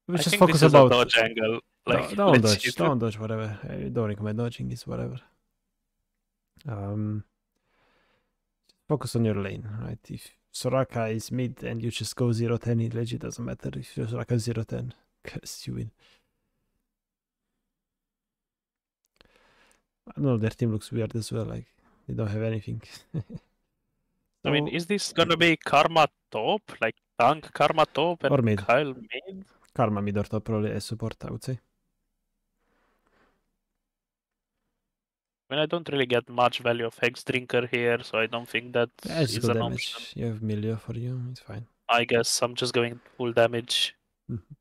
we just focus about dodge angle. Like, don't, don't dodge. Don't dodge. Whatever. I don't recommend dodging. It's whatever. Um, focus on your lane, right? If Soraka is mid and you just go zero ten, it legit doesn't matter. If your Soraka is zero ten, because you win. I don't know. Their team looks weird as well. Like they don't have anything. So, I mean, is this gonna be Karma top? Like tank Karma top and or mid. Kyle mid? Karma mid or top probably as support, I would say. I mean, I don't really get much value of Hex Drinker here, so I don't think that is an damage. Option. You have Milio for you, it's fine. I guess I'm just going full damage. Mm-hmm.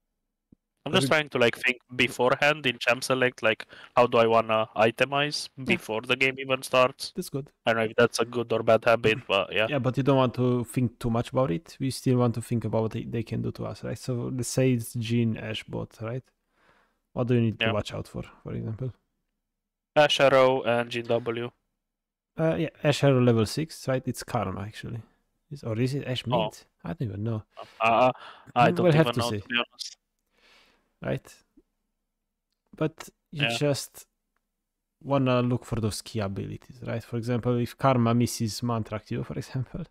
I'm just trying to like think beforehand in champ select, like how do I wanna itemize before the game even starts. That's good. I don't know if that's a good or bad habit, but yeah. Yeah, but you don't want to think too much about it. We still want to think about what they can do to us, right? So let's say it's Jhin Ash bot, right? What do you need yeah. to watch out for, for example? Ash Arrow and Jhin W. Uh, yeah, Ash Arrow level six, right? It's Karma actually. Is, or is it Ash mid? Oh. I don't even know. Uh, I don't we'll even have to know, see. To be honest. Right? But you yeah. just want to look for those key abilities, right? For example, if Karma misses Mantra Q, for example,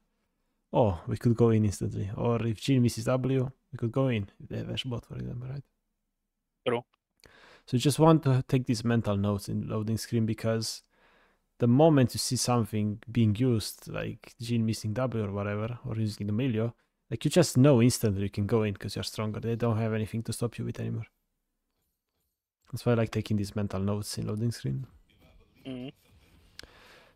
oh, we could go in instantly. Or if Jhin misses W, we could go in. If they have Ash bot, for example, right? True. So you just want to take these mental notes in loading screen, because the moment you see something being used, like Jhin missing W or whatever, or using the Milio, like you just know instantly you can go in because you're stronger. They don't have anything to stop you with anymore. That's why I like taking these mental notes in loading screen. Mm-hmm.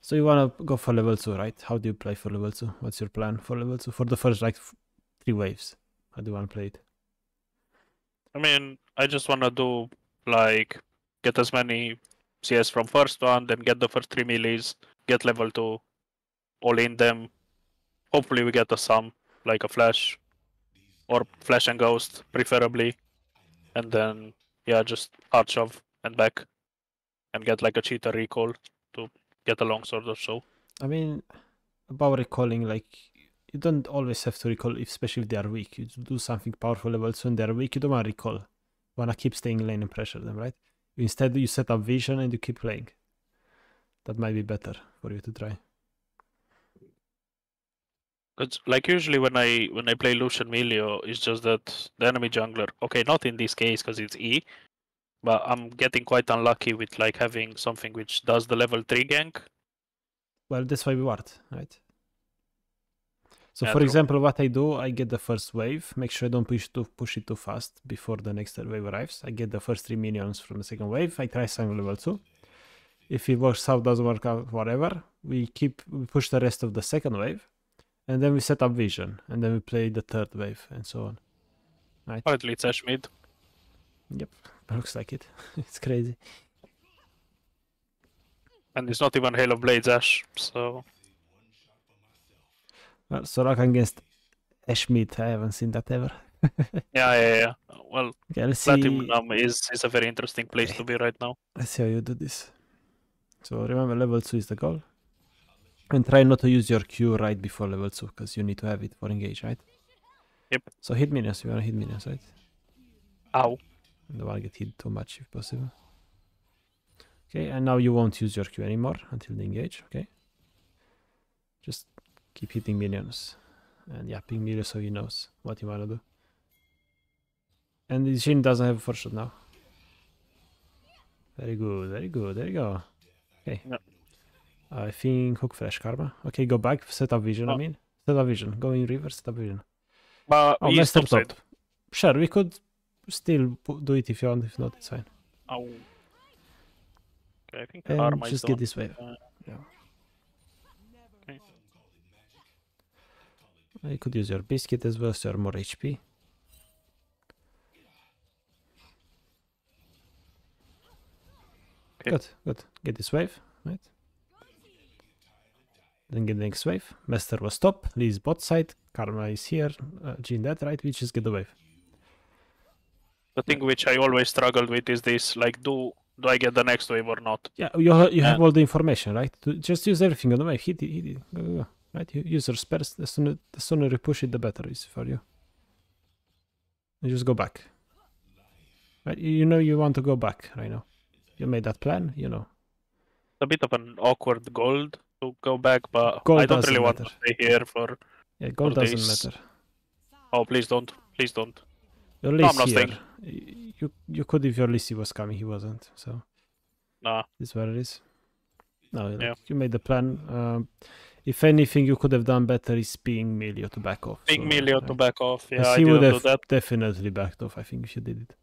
So you want to go for level two, right? How do you play for level two? What's your plan for level two? For the first like three waves, how do you want to play it? I mean, I just want to do like get as many C S from first one, then get the first three melees, get level two, all in them. Hopefully we get a sum, like a flash, or flash and ghost, preferably. And then, yeah, just hard shove and back, and get like a cheetah recall to get a long sword or so. I mean, about recalling, like, you don't always have to recall, especially if they are weak. You do something powerful level two and they are weak, you don't want to recall. You want to keep staying in lane and pressure them, right? Instead, you set up vision and you keep playing. That might be better for you to try. Cause like usually when I when I play Lucian Milio, it's just that the enemy jungler. Okay, not in this case because it's E, but I'm getting quite unlucky with like having something which does the level three gank. Well, that's why we ward, right? So, yeah, for example, what I do, I get the first wave, make sure I don't push, too, push it too fast before the next wave arrives. I get the first three minions from the second wave, I try some level two. If it works out, doesn't work out, whatever, we keep we push the rest of the second wave, and then we set up vision, and then we play the third wave, and so on. Right? Or at least Ash mid. Yep, looks like it. It's crazy. And it's not even Hail of Blades Ash, so... Well, Soraka against Ash mid, I haven't seen that ever. yeah, yeah, yeah. Well, okay, let's Platinum see. Is, is a very interesting place okay. to be right now. Let's see how you do this. So remember, level two is the goal. And try not to use your Q right before level two, because you need to have it for engage, right? Yep. So hit minions, you want to hit minions, right? Ow. You don't want to get hit too much if possible. Okay, and now you won't use your Q anymore until they engage, okay? Just... keep hitting minions, and yeah, ping Milio so he knows what you want to do. And Jhin doesn't have a first shot now. Very good, very good, there you go. Okay. No. I think hook flash Karma. Okay, go back, set up vision, oh. I mean. Set up vision, go in reverse, set up vision. But oh, master top. Side. Sure, we could still do it if you want, if not, it's fine. Oh. Okay, I think the arm just get this wave. Uh... Yeah. You could use your biscuit as well, so you're more H P. Okay. Good, good. Get this wave, right? Then get the next wave. Master was top, Lee is bot side, Karma is here, uh, Jhin that, right? We just get the wave. The thing which I always struggled with is this, like, do do I get the next wave or not? Yeah, you, ha you yeah. have all the information, right? To just use everything on the wave, hit it, hit it, go, go, go. Right, you use your spares, the sooner, the sooner you push it, the better it is for you. You just go back. Right, you know you want to go back right now. You made that plan, you know. It's a bit of an awkward gold to go back, but gold I don't really want matter. to stay here for Yeah, gold for doesn't this. matter. Oh, please don't, please don't. Your no, I'm not here. staying. You, you could if your Lissy was coming, he wasn't, so... Nah. This is what it is. No, like, yeah. you made the plan. Um, If anything, you could have done better is ping Milio to back off. Ping so, Milio right. to back off, yeah. I he would have that. definitely backed off, I think, if you did it.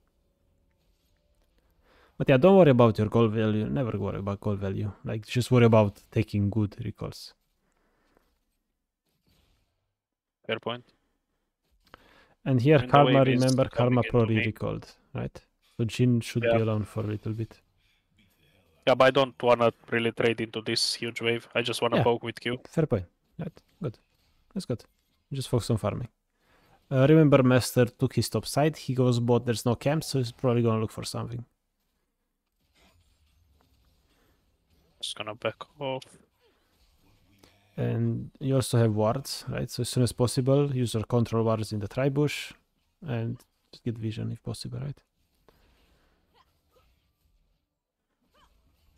But yeah, don't worry about your goal value. Never worry about goal value. Like, just worry about taking good recalls. Fair point. And here, and Karma, remember, Karma probably recalled, right? So Jhin should yeah. be alone for a little bit. Yeah, but I don't want to really trade into this huge wave. I just want to yeah. poke with Q. Fair point. Right. Good. That's good. Just focus on farming. Uh, remember, Master took his top side. He goes bot. There's no camp, so he's probably going to look for something. Just going to back off. And you also have wards, right? So as soon as possible, use your control wards in the Tribush and just get vision if possible, right?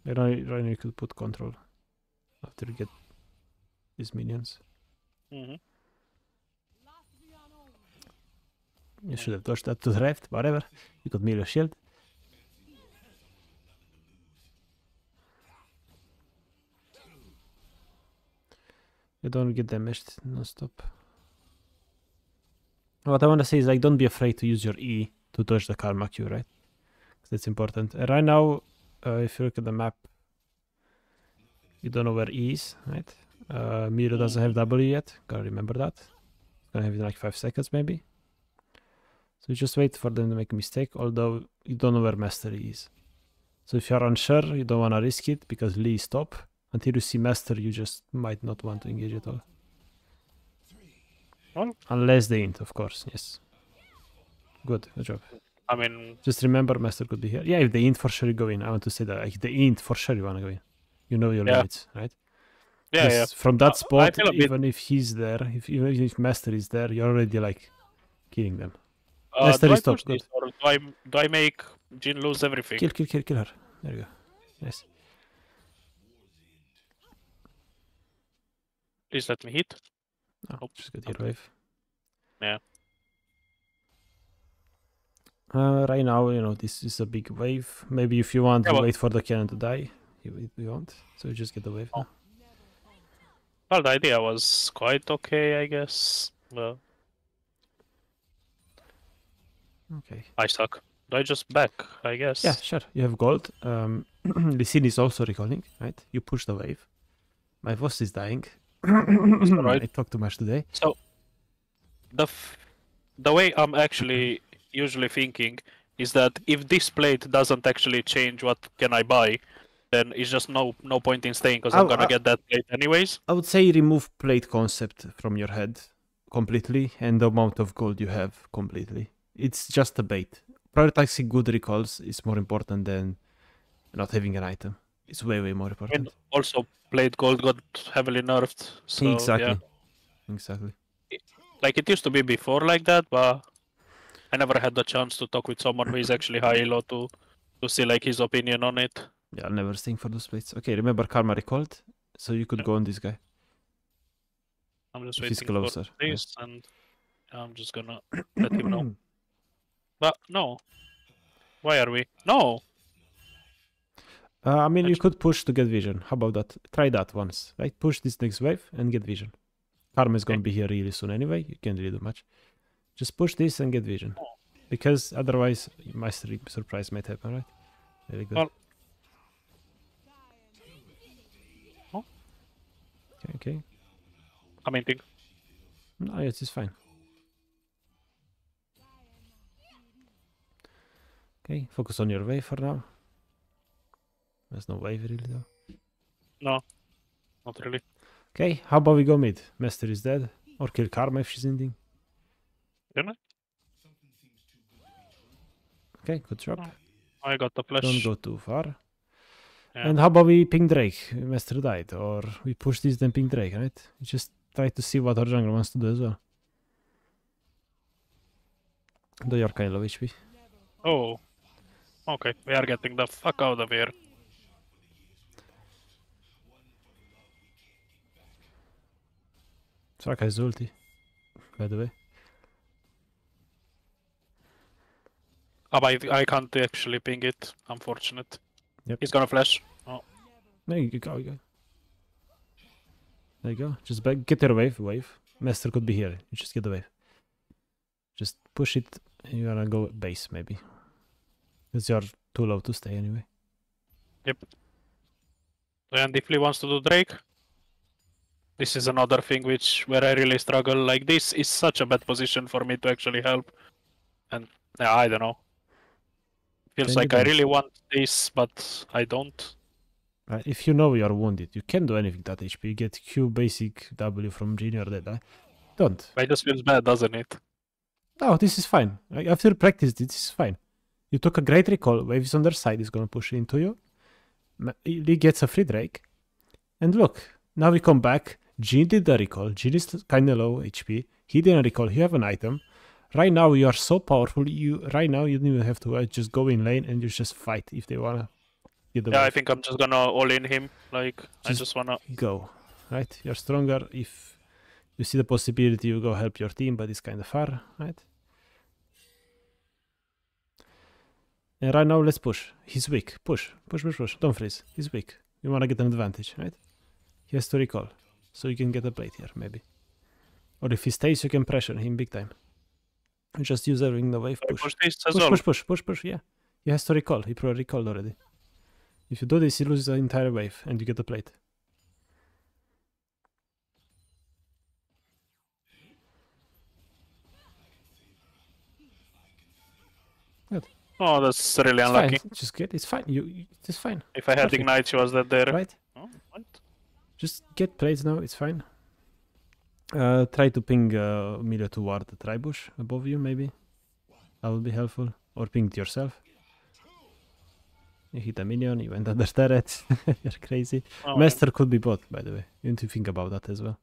Then I right now you could put control after you get these minions. Mm-hmm. You should have touched that to the left, whatever. You could Milio shield. You don't get damaged non-stop. What I want to say is, like, don't be afraid to use your E to touch the Karma Q, right? Because that's important. And right now, uh, if you look at the map, you don't know where E is, right? Uh, Milio doesn't have W yet. Gotta remember that. It's gonna have it in like five seconds maybe. So you just wait for them to make a mistake, although you don't know where Master Yi is. So if you are unsure, you don't want to risk it, because Lee is top. Until you see Master, you just might not want to engage at all. Well, unless they int, of course, yes. Good, good job. I mean... Just remember Master could be here. Yeah, if they int, for sure you go in. I want to say that. If they int, for sure you want to go in. You know your yeah. limits, right? Yeah, yeah. From that spot, uh, even if he's there, if, even if Master is there, you're already, like, killing them. Uh, do, I top, this, or do, I, do I make Jhin lose everything? Kill, kill, kill, kill her. There you go. Nice. Please let me hit. No, oh, just got hit wave. Yeah. Uh, right now, you know, this is a big wave. Maybe if you want yeah, to well. wait for the cannon to die, you, you won't. So you just get the wave oh. now. Well, the idea was quite okay, I guess. Well... Okay. I suck. Do I just back, I guess? Yeah, sure. You have gold. Um, Lucian is also recalling, right? You push the wave. My voice is dying. Right. I talk too much today. So, the f the way I'm actually usually thinking is that if this plate doesn't actually change what can I buy, then it's just no no point in staying, because I'm going to get that plate anyways. I would say remove plate concept from your head completely, and the amount of gold you have completely. It's just a bait. Prioritizing good recalls is more important than not having an item. It's way, way more important. And also, played gold got heavily nerfed. So, exactly. Yeah. Exactly. It, like, it used to be before like that, but I never had the chance to talk with someone who is actually high elo to, to see, like, his opinion on it. Yeah, I'll never sing for those plates. Okay, remember Karma recalled? So you could yeah. go on this guy. I'm just if waiting closer. for this, yeah. and I'm just gonna let him know. But no, why are we? No. Uh, I mean, you could push to get vision. How about that? Try that once, right? Push this next wave and get vision. Karma is okay. gonna be here really soon anyway. You can't really do much. Just push this and get vision, oh. because otherwise, my surprise might happen, right? Very good. Well. Oh. Okay. Okay. I'm inting. No, it's fine. Okay, focus on your wave for now. There's no wave really though. No, not really. Okay, how about we go mid? Master is dead. Or kill Karma if she's ending. Didn't I? Okay, good job. I got the flash. Don't go too far. Yeah. And how about we ping Drake? Master died. Or we push this then ping Drake, right? Just try to see what our jungler wants to do as well. Though you're kind of low H P. Oh. Okay, we are getting the fuck out of here. Soraka is ulti, by the way. Oh, but I can't actually ping it, unfortunate. Yep. He's gonna flash. Oh. There you go. There you go. Just back. Get your wave, wave. Master could be here. You just get the wave. Just push it. You wanna go base maybe. Because you're too low to stay anyway. Yep. And if Lee wants to do Drake, this is another thing which where I really struggle. Like, this is such a bad position for me to actually help. And yeah, I don't know. Feels like I really want this, but I don't. Uh, if you know you're wounded, you can't do anything that H P. You get Q basic W from Junior dead. Huh? Don't. It just feels bad, doesn't it? No, this is fine. After practice, this is fine. You took a great recall. Waves on their side is going to push into you. Lee gets a free Drake. And look, now we come back. Jhin did the recall. Jhin is kinda low H P. He didn't recall. You have an item. Right now you are so powerful. You right now you don't even have to uh, just go in lane and you just fight if they wanna. Get the yeah, wave. I think I'm just gonna all in him. Like just I just wanna go. Right, you're stronger if you see the possibility. You go help your team, but it's kind of far, right? And right now, let's push. He's weak. Push, push, push, push. Don't freeze. He's weak. You wanna get an advantage, right? He has to recall, so you can get a plate here, maybe. Or if he stays, you can pressure him big time. You just use everything the wave push. Push, push, push, push, push, push, push. Yeah, he has to recall. He probably recalled already. If you do this, he loses the entire wave, and you get the plate. Good. Oh, that's really it's unlucky. Fine. Just get it's fine. You, you it's fine. If I had Perfect. Ignite, she was that there. Right. Oh, what? Just get plates now. It's fine. Uh, try to ping uh, Milio toward the Tribush above you, maybe. That would be helpful. Or ping it yourself. You hit a minion. You went under turret. You're crazy. Oh, Master man. Could be bot, by the way. You need to think about that as well.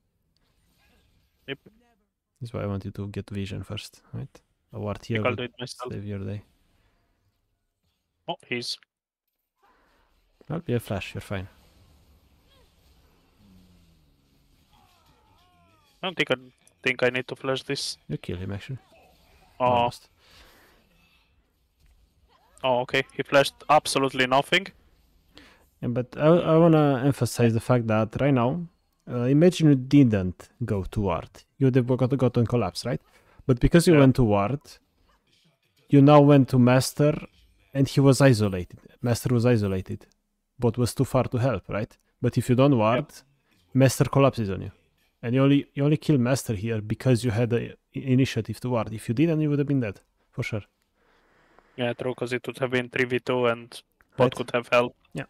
Yep. That's why I want you to get vision first, right? A ward here will save your day. Oh, he's. That'll be a flash, you're fine. I don't think I think I need to flash this. You kill him, actually. Oh. Almost. Oh, okay. He flashed absolutely nothing. Yeah, but I, I want to emphasize the fact that right now, uh, imagine you didn't go to ward. You would have got, gotten collapse, right? But because you yeah. went to ward, you now went to Master. And he was isolated. Master was isolated. Bot was too far to help, right? But if you don't ward, yep. Master collapses on you. And you only you only kill Master here because you had the initiative to ward. If you didn't, you would have been dead, for sure. Yeah, true, because it would have been three v two and Bot right. could have helped. Yeah.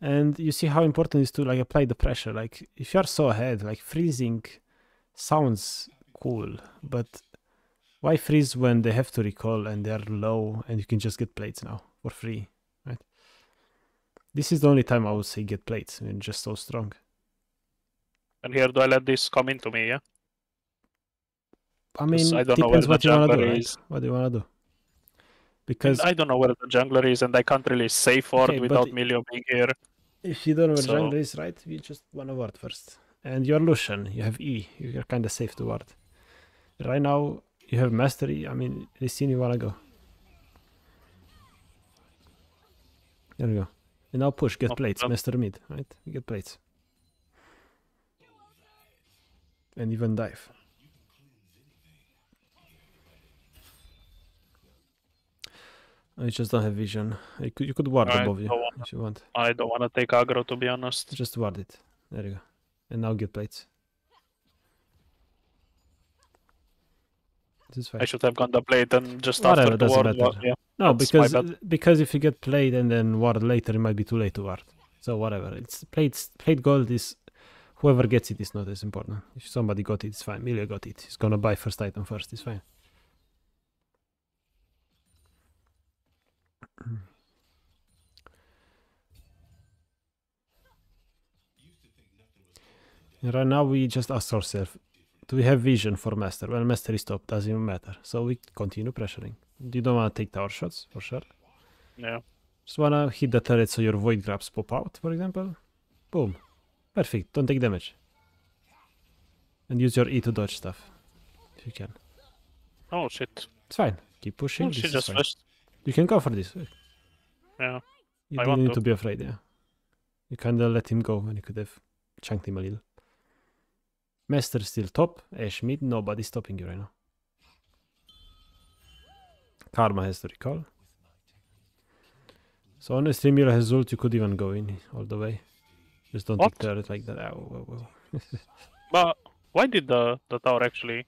And you see how important it is to like apply the pressure. Like, if you're so ahead, like freezing sounds cool, but... Why freeze when they have to recall and they're low and you can just get plates now for free, right? This is the only time I would say get plates. I mean, just so strong. And here, do I let this come into me, yeah? I mean, I don't depends know what you want to do, right? What do you want to do? Because... And I don't know where the jungler is and I can't really save ward okay, without Milio being here. If you don't know where so... jungler is, right, you just want to ward first. And you're Lucian, you have E, you're kind of safe to ward. Right now... You have mastery, I mean, Elise, you wanna go. There we go. And now push, get oh, plates, oh. Master mid, right? You get plates. And even dive. I just don't have vision. You could, you could ward I above you wanna, if you want. I don't wanna take aggro, to be honest. Just ward it. There you go. And now get plates. I should have gone to plate and just Whatever, after the ward. War, yeah. No, that's because because if you get played and then ward later, it might be too late to ward. So whatever, it's plate plate gold is whoever gets it is not as important. If somebody got it, it's fine. Milio got it. He's gonna buy first item first. It's fine. And right now, we just ask ourselves. Do we have vision for Master? Well, Master is top, doesn't even matter. So we continue pressuring. You don't want to take tower shots, for sure. No. Just want to hit the turret so your void grabs pop out, for example. Boom. Perfect, don't take damage. And use your E to dodge stuff, if you can. Oh, shit. It's fine. Keep pushing. Oh, this is just fine. You can go for this. Yeah. You I don't want need to. to be afraid, yeah. You kind of let him go, and you could have chunked him a little. Master still top, Ash mid, nobody's stopping you right now. Karma has to recall. So honestly, Milio has ult, you could even go in all the way. Just don't what? take turret like that. Ow, ow, ow. But why did the, the tower actually...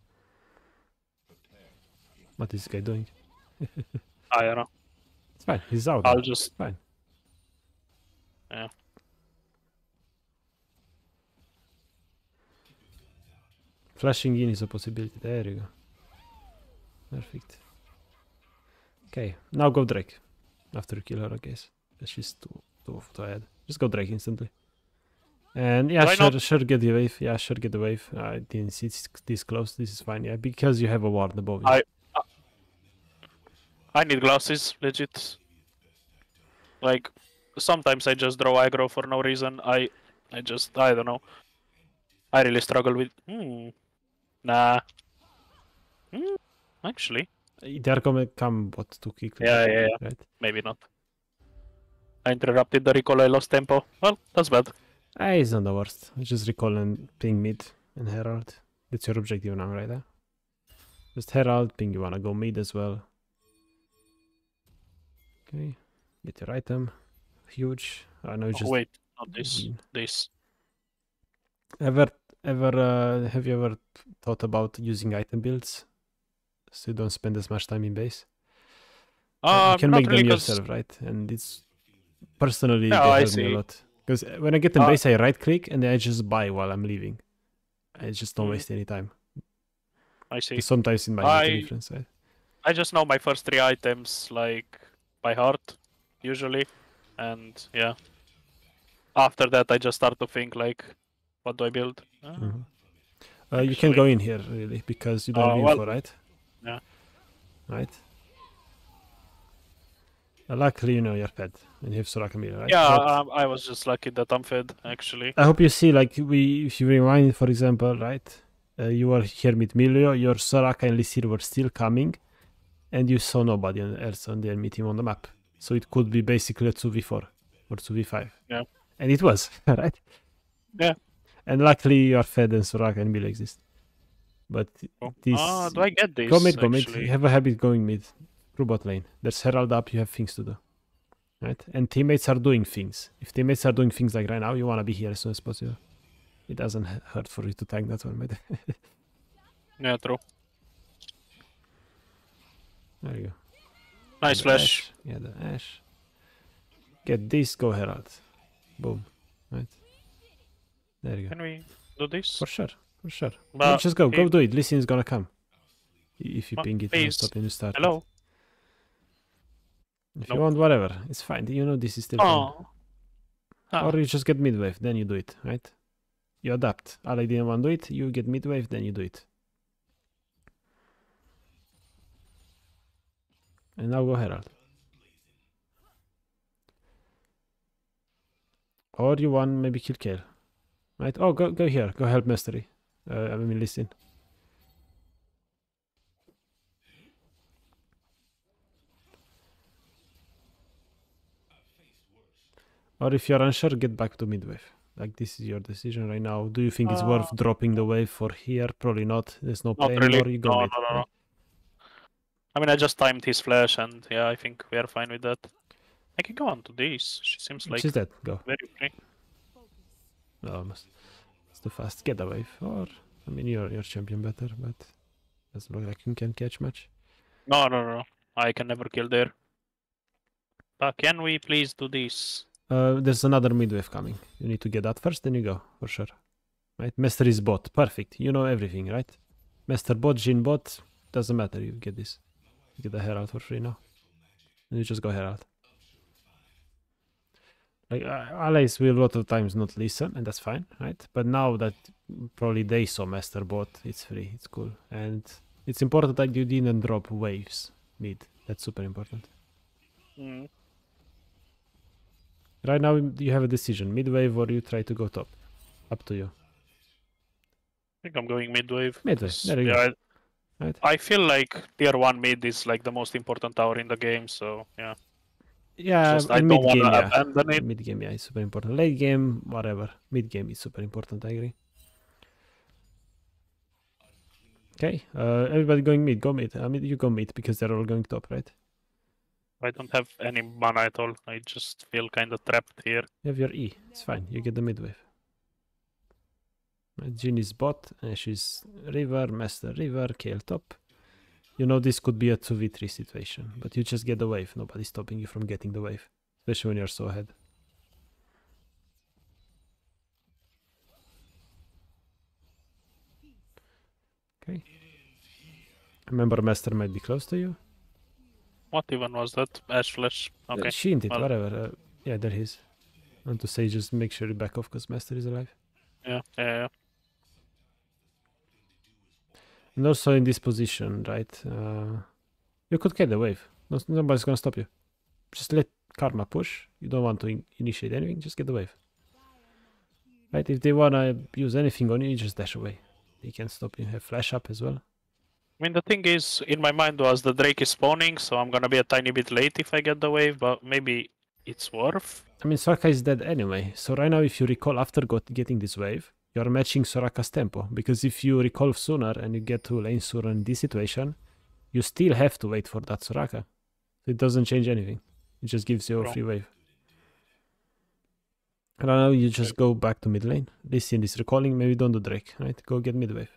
What is this guy doing? I don't know. It's fine, he's out. I'll now. just... It's fine. Yeah. Flashing in is a possibility. There you go. Perfect. Okay, now go Drake. After you kill her, I guess. She's too, too, too ahead. Just go Drake instantly. And yeah, I should, should get the wave. Yeah, I should get the wave. I didn't see this close. This is fine. Yeah, because you have a ward above you. I, uh, I need glasses, legit. Like, sometimes I just draw aggro for no reason. I I just, I don't know. I really struggle with... Hmm. Nah. Hmm. Actually. They're gonna come, what, too quickly? Yeah, yeah, yeah. Right? Maybe not. I interrupted the recall, I lost tempo. Well, that's bad. Ah, it's not the worst. Just recall and ping mid and Herald. That's your objective now, right? Eh? Just Herald, ping, you wanna go mid as well. Okay. Get your item. Huge. I know you just... Oh, wait, not this. This. Ever, ever, uh, have you ever thought about using item builds? So you don't spend as much time in base? Uh, uh, you can make really them yourself, right? And it's... Personally, no, they help me a lot. Because when I get in uh, base, I right click and then I just buy while I'm leaving. I just don't mm-hmm. waste any time. I see. Sometimes in my difference, right? I just know my first three items like by heart, usually, and yeah. After that, I just start to think like, what do I build? Uh, mm-hmm. uh, you can go in here really because you don't have uh, well, info, right? Yeah. Right. Luckily, you know you're fed and you have Soraka Mila, right? Yeah, but, um, I was just lucky that I'm fed, actually. I hope you see, like, we, if you rewind, for example, right? Uh, you were here with Milio, your Soraka and Lisir were still coming, and you saw nobody else on the enemy team on the map. So it could be basically a two v four or two v five. Yeah. And it was, right? Yeah. And luckily, you're fed and Soraka and Milio exist. But this. Oh, do I get this? Go mid, go mid. You have a habit going mid. Robot lane. There's Herald up, you have things to do. Right? And teammates are doing things. If teammates are doing things like right now, you want to be here as soon as possible. It doesn't hurt for you to tank that one, mate. Yeah, true. There you go. Nice flash. Yeah, the Ash. Get this, go Herald. Boom. Right? There you go. Can we do this? For sure, for sure. But no, just go, go do it. Listen, it's gonna come. If you ping it, you stop and you start. Hello? It. If nope. you want whatever, it's fine. You know this is still oh. ah. Or you just get midwave, then you do it, right? You adapt. Ali didn't want to do it, you get midwave, then you do it. And now go Herald. Or you want maybe kill Kale. Right? Oh, go go here. Go help Master Yi. Uh, I mean, listen. Or if you're unsure, get back to midwave. Like, this is your decision right now. Do you think uh, it's worth dropping the wave for here? Probably not. There's no play really. anymore. You go no, mid. No, no, no. I mean, I just timed his flash, and yeah, I think we are fine with that. I can go on to this. She seems like... She's dead. Go. Very free. No, almost. It's too fast. Get the wave. Or, I mean, you're your champion better, but... Doesn't look like you can catch much. No, no, no. I can never kill there. But can we please do this? Uh, there's another midwave coming. You need to get that first, then you go, for sure. Right? Master is bot. Perfect. You know everything, right? Master bot, Jhin bot, doesn't matter. You get this. You get the Herald for free now. And you just go Herald. Like, uh, allies will a lot of times not listen, and that's fine, right? But now that probably they saw Master bot, it's free. It's cool. And it's important that you didn't drop waves mid. That's super important. Mm. Right now, you have a decision, mid-wave or you try to go top. Up to you. I think I'm going mid-wave. Mid-wave, there you yeah, go. I, right. I feel like tier one mid is like the most important tower in the game, so yeah. Yeah, just, I don't want to yeah. abandon it. Mid-game, yeah, is super important. Late game, whatever. Mid-game is super important, I agree. Okay, uh, everybody going mid, go mid. I mean, you go mid because they're all going top, right? I don't have any mana at all. I just feel kind of trapped here. You have your E. It's fine. You get the midwave. Jhin is bot, and she's river, Master river, Kale top. You know this could be a two v three situation, but you just get the wave. Nobody's stopping you from getting the wave, especially when you're so ahead. Okay. Remember, Master might be close to you. What even was that? Ash flash. Okay. She inted, well. whatever. Uh, yeah, there he is. I want to say just make sure you back off because Master is alive. Yeah, yeah, yeah. And also in this position, right? Uh, you could get the wave. No, nobody's gonna stop you. Just let Karma push. You don't want to in initiate anything, just get the wave. Right? If they wanna use anything on you, you just dash away. They can't stop you. Have flash up as well. I mean, the thing is, in my mind was the Drake is spawning, so I'm gonna be a tiny bit late if I get the wave, but maybe it's worth. I mean, Soraka is dead anyway, so right now if you recall after got getting this wave, you're matching Soraka's tempo, because if you recall sooner and you get to lane sooner in this situation, you still have to wait for that Soraka. It doesn't change anything. It just gives you a free wave. And now you just go back to mid lane. Listen, is recalling, maybe don't do Drake, right? Go get mid wave.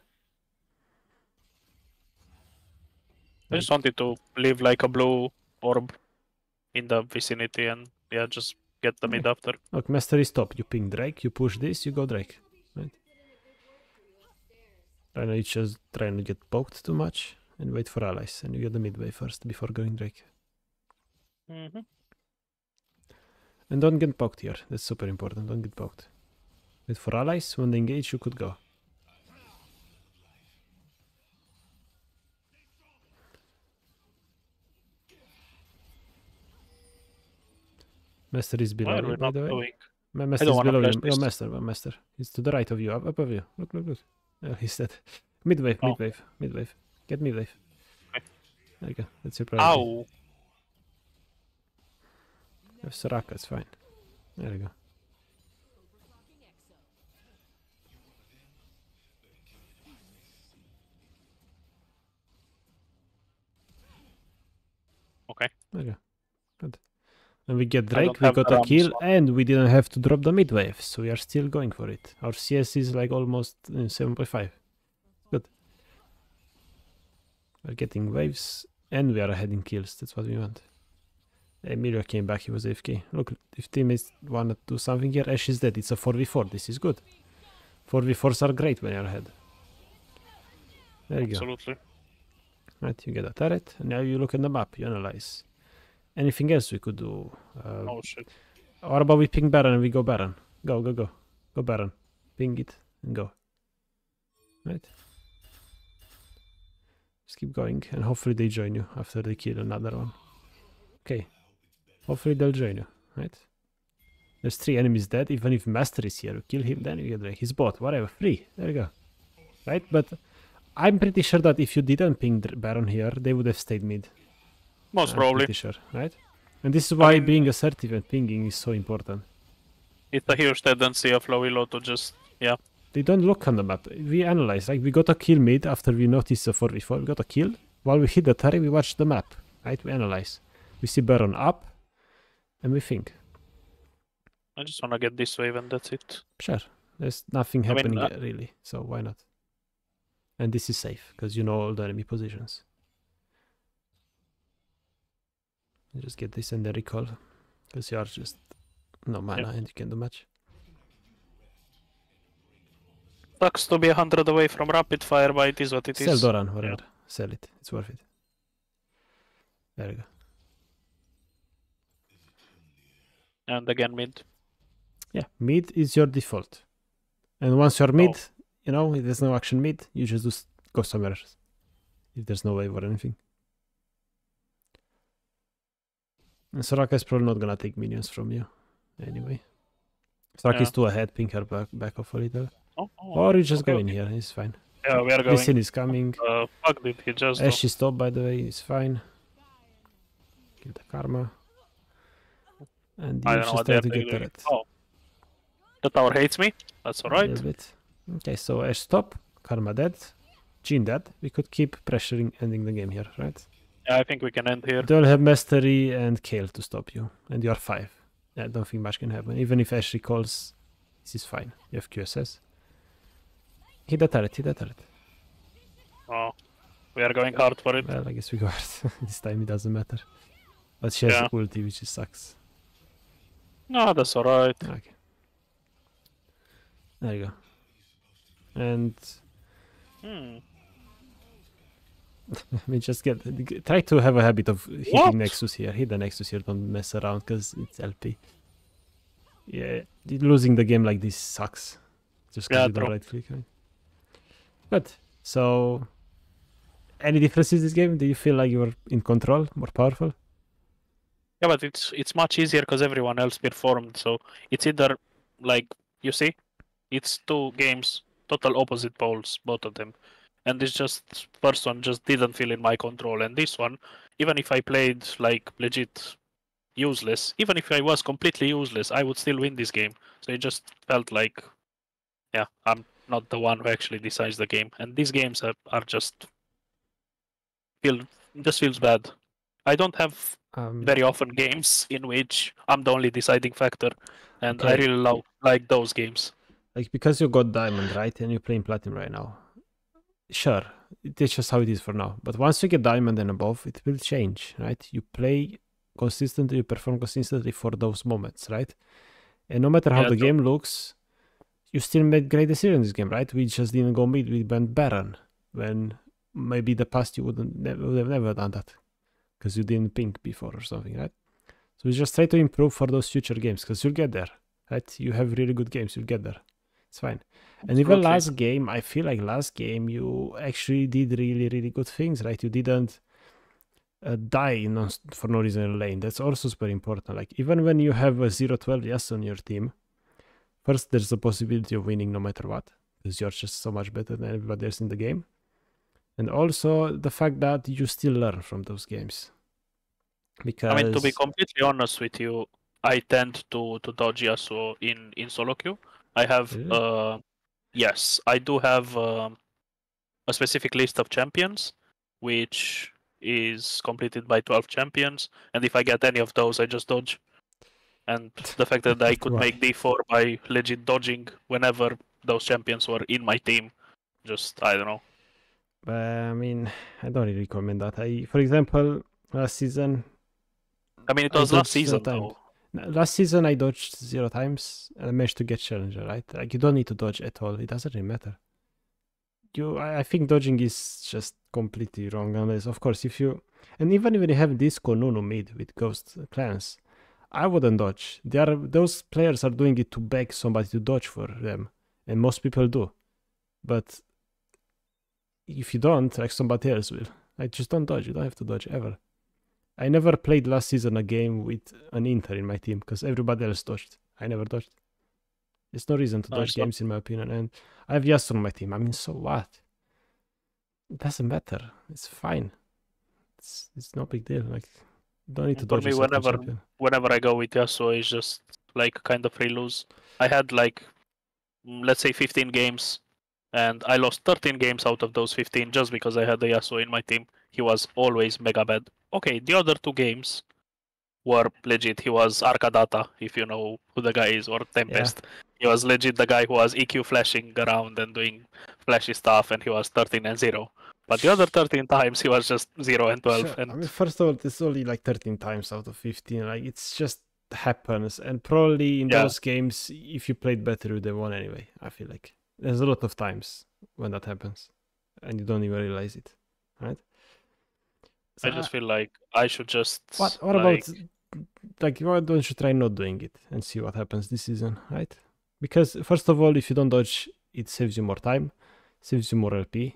I just wanted to leave like a blue orb in the vicinity and yeah, just get the okay. mid after. Look, Master is top. You ping Drake, you push this, you go Drake. Right? Right now you just try not to get poked too much and wait for allies and you get the mid wave first before going Drake. Mm-hmm. And don't get poked here. That's super important. Don't get poked. Wait for allies. When they engage, you could go. Master is below you, by the way. Doing? My master is below you. Your master, my master. He's to the right of you, up above you. Look, look, look. Oh, he's dead. Midwave, oh. midwave, midwave. Get midwave. Okay. There you go. That's your priority. Ow. You have Soraka, it's fine. There you go. Okay. There you go. Good. And we get Drake, we got a kill, and we didn't have to drop the mid-wave, so we are still going for it. Our C S is like almost seven point five. Good. We're getting waves, and we are ahead in kills, that's what we want. Emilio came back, he was A F K. Look, if teammates want to do something here, Ash is dead, it's a four v four, this is good. four v fours are great when you're ahead. There you go. Absolutely. Right, you get a turret, and now you look at the map, you analyze. Anything else we could do? Uh, oh shit. Or about we ping Baron and we go Baron. Go, go, go. Go Baron. Ping it and go. Right? Just keep going and hopefully they join you after they kill another one. Okay. Hopefully they'll join you, right? There's three enemies dead. Even if Master is here, you kill him, then you get like his bot, whatever. Free. There you go. Right? But I'm pretty sure that if you didn't ping Baron here, they would have stayed mid. Most I'm probably. Sure, right? And this is why I mean, being assertive and pinging is so important. It's a huge tendency of Lowilo to just, yeah. They don't look on the map. We analyze, like we got a kill mid after we noticed a four v four, we got a kill. While we hit the turret, we watch the map, right? We analyze. We see Baron up, and we think. I just want to get this wave and that's it. Sure. There's nothing happening I mean, uh, really, so why not? And this is safe, because you know all the enemy positions. Just get this and then recall, because you are just no mana yep. and you can do much. Sucks to be a hundred away from rapid fire, but it is what it Sell is. Sell Doran, whatever. Yeah. Sell it. It's worth it. There we go. And again mid. Yeah, mid is your default. And once you're mid, oh. you know, if there's no action mid, you just, just go somewhere else. If there's no wave or anything. And Soraka is probably not gonna take minions from you, anyway. Soraka yeah. is too ahead, ping her back, back off a little. Oh, oh, or you just okay, go in okay. here, it's fine. Yeah, we are going. Lucian is coming. Uh, fuck did he just Ash is top, by the way, it's fine. Kill the Karma. And you just try to get turret. Oh. The tower hates me, that's alright. Okay, so Ash top, Karma dead, Jhin dead. We could keep pressuring ending the game here, right? I think we can end here. Don't have Mastery and Kale to stop you. And you're five. I don't think much can happen. Even if Ash recalls, this is fine. You have Q S S. Hit the turret, hit the turret. Oh, we are going hard for it. Well, I guess we go hard. This time it doesn't matter. But she has yeah. ulti, which sucks. No, that's alright. Okay. There you go. And... Hmm. I mean, just get try to have a habit of hitting what? Nexus here. Hit the Nexus here, don't mess around because it's L P. Yeah, losing the game like this sucks. Just because yeah, you don't right click. Right? Good. So, any differences this game? Do you feel like you were in control, more powerful? Yeah, but it's it's much easier because everyone else performed. So it's either like you see, it's two games, total opposite poles, both of them, and this just person just didn't feel in my control. And this one, even if I played like legit useless, even if I was completely useless, I would still win this game. So it just felt like, yeah, I'm not the one who actually decides the game. And these games are, are just feel just feels bad. I don't have. Um, very often games in which I'm the only deciding factor, and okay. I really love like those games. Like because you got diamond, right, and you're playing platinum right now. Sure, it's just how it is for now. But once you get diamond and above, it will change, right? You play consistently, you perform consistently for those moments, right? And no matter how yeah, the game looks, you still made great decisions in this game, right? We just didn't go mid, we went Baron, when maybe in the past you wouldn't would have never done that. Because you didn't pink before or something, right? So just try to improve for those future games, because you'll get there, right? You have really good games, you'll get there. It's fine. And Absolutely. even last game, I feel like last game you actually did really, really good things, right? You didn't uh, die non for no reason in lane. That's also super important. Like even when you have a zero twelve Yasuo on your team, first there's a possibility of winning no matter what, because you're just so much better than everybody else in the game. And also the fact that you still learn from those games. Because I mean, to be completely honest with you, I tend to, to dodge Yasuo in, in solo queue. I have, really? uh, yes, I do have um, a specific list of champions, which is completed by twelve champions. And if I get any of those, I just dodge. And the fact that I could wow. make D four by legit dodging whenever those champions were in my team, just, I don't know. I mean, I don't really recommend that. I, for example, last season. I mean, it was last season. Though. Last season, I dodged zero times and I managed to get challenger. Right? Like you don't need to dodge at all. It doesn't really matter. You, I, I think dodging is just completely wrong. Unless, of course, if you and even if you have Disco Nunu mid with Ghost clans, I wouldn't dodge. They are those players are doing it to beg somebody to dodge for them, and most people do, but. If you don't, like somebody else will. Like, just don't dodge. You don't have to dodge ever. I never played last season a game with an Inter in my team because everybody else dodged. I never dodged. There's no reason to dodge no, games, not. in my opinion. And I have Yasuo on my team. I mean, so what? It doesn't matter. It's fine. It's it's no big deal. Like, don't need to dodge. For me, whenever whenever I go with Yasuo, it's just like kind of free lose. I had like, let's say, fifteen games. And I lost thirteen games out of those fifteen just because I had the Yasuo in my team. He was always mega bad. Okay, the other two games were legit. He was Arcadata, if you know who the guy is, or Tempest. Yeah. He was legit the guy who was E Q flashing around and doing flashy stuff, and he was thirteen and zero. But the other thirteen times, he was just zero and twelve. Sure. And... I mean, first of all, it's only like thirteen times out of fifteen. Like, it's just happens. And probably in yeah. those games, if you played better, you would have won anyway, I feel like. There's a lot of times when that happens, and you don't even realize it, right? So I just feel like I should just... What, what like... about... Like, why don't you try not doing it and see what happens this season, right? Because, first of all, if you don't dodge, it saves you more time, saves you more L P.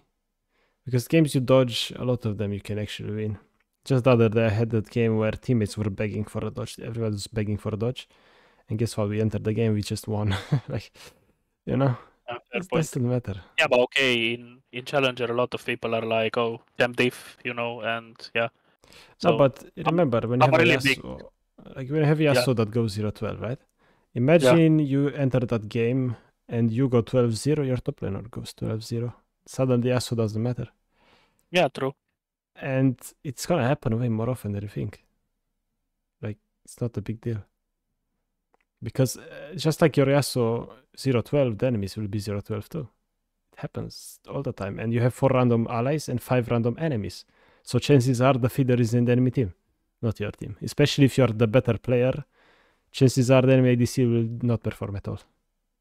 Because games you dodge, a lot of them you can actually win. Just the other day, I had that game where teammates were begging for a dodge. Everyone was begging for a dodge. And guess what? We entered the game, we just won. Like, you know? It doesn't matter. Yeah, but okay, in, in Challenger, a lot of people are like, oh, damn diff, you know, and yeah. So, no, but remember, when you, have really Yasuo, like when you have Yasuo yeah. that goes zero twelve, right? Imagine yeah. you enter that game and you go twelve zero, your top laner goes twelve zero. Suddenly Yasuo doesn't matter. Yeah, true. And it's going to happen way more often than you think. Like, it's not a big deal. Because uh, just like your Yasuo zero twelve, the enemies will be zero twelve too. It happens all the time. And you have four random allies and five random enemies. So chances are the feeder is in the enemy team, not your team. Especially if you're the better player, chances are the enemy A D C will not perform at all.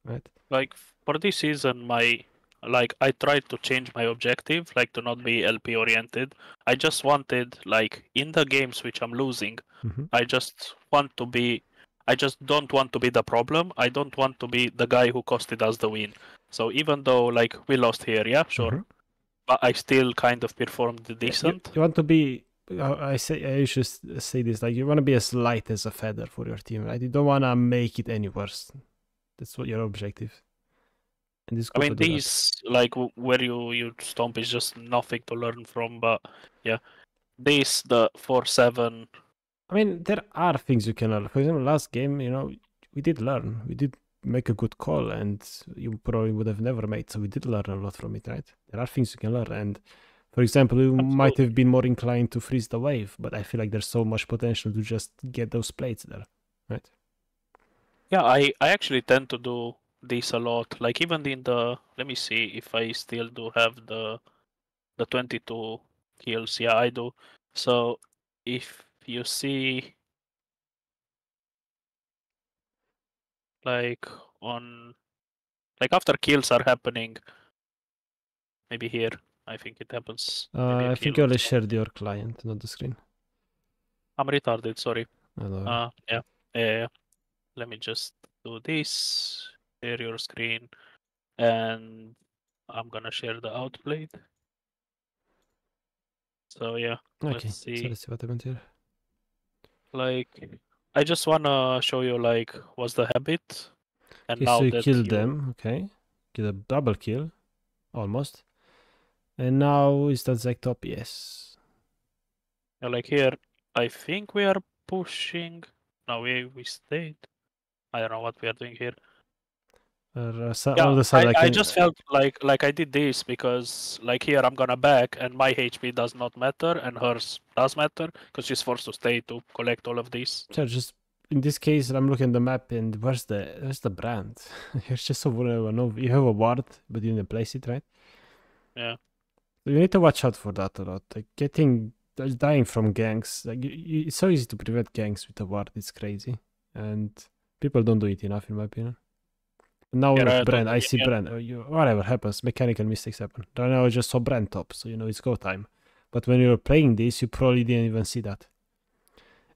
Right? Like, for this season, my like I tried to change my objective, like to not be L P oriented. I just wanted, like, in the games which I'm losing, mm-hmm. I just want to be... I just don't want to be the problem. I don't want to be the guy who costed us the win. So even though like we lost here, yeah, sure, mm-hmm. but I still kind of performed decent. You, you want to be, I say, I should say this, like you want to be as light as a feather for your team, right? You don't want to make it any worse. That's what your objective. And this I mean, these that. like where you you stomp is just nothing to learn from, but yeah, this the four seven. I mean, there are things you can learn. For example, last game, you know, we did learn. We did make a good call, and you probably would have never made. So we did learn a lot from it, right? There are things you can learn, and for example, you Absolutely. might have been more inclined to freeze the wave, but I feel like there's so much potential to just get those plates there, right? Yeah, I I actually tend to do this a lot. Like even in the, let me see if I still do have the the twenty-two kills. Yeah, I do. So if you see like on like after kills are happening, maybe here I think it happens. uh, I think you only shared your client, not the screen. I'm retarded, sorry. uh, yeah. yeah yeah let me just do this. Share your screen, and I'm gonna share the outplayed. So yeah, okay, let's see. So let's see what happened here. Like, I just wanna show you like what's the habit, and okay, now so you that kill you... them. Okay, get a double kill, almost, and now is that Zach top? Yes. Yeah, like here, I think we are pushing. No, we we stayed. I don't know what we are doing here. Uh, so yeah, the side I, I, can... I just felt like like I did this because like here I'm gonna back and my H P does not matter and hers does matter because she's forced to stay to collect all of these. So just in this case I'm looking at the map and where's the where's the brand? It's just so vulnerable. You have a ward but you didn't place it, right? Yeah. You need to watch out for that a lot. Like getting dying from ganks, like you, you, it's so easy to prevent ganks with a ward. It's crazy and people don't do it enough in my opinion. Now yeah, right, Brand, I see yeah. Brand. Whatever happens, mechanical mistakes happen. Right now I just saw Brand top, so you know it's go time. But when you were playing this, you probably didn't even see that.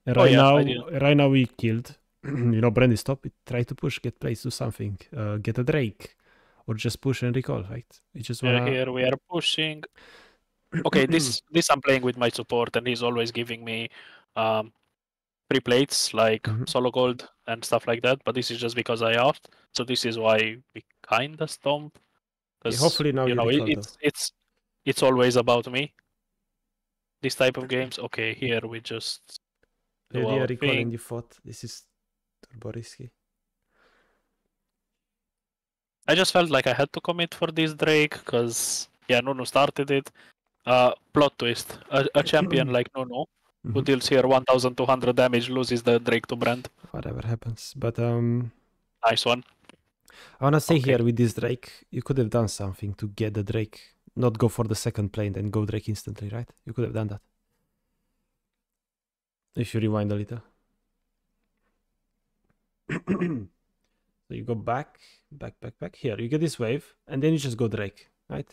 And right oh, yeah, now, right now we killed. You know, Brand is top. Try to push, get plays, do something, uh, get a Drake, or just push and recall. Right? You just wanna... Here we are pushing. Okay, this this I'm playing with my support, and he's always giving me um, three plates like mm-hmm. solo gold and stuff like that. But this is just because I asked. So this is why we kind of stomp. Because, yeah, hopefully now you, you know it, it's it's it's always about me. This type of games. Okay, here we just do yeah, our recalling the thought. This is turbo risky. I just felt like I had to commit for this Drake because yeah, Nunu started it. Uh, plot twist: a, a champion like Nunu mm-hmm. who deals here one thousand two hundred damage loses the Drake to Brand. Whatever happens, but um, nice one. I want to say okay. here with this Drake, you could have done something to get the Drake, not go for the second plane and go Drake instantly, right? You could have done that. If you rewind a little. So you go back, back, back, back. Here, you get this wave, and then you just go Drake, right?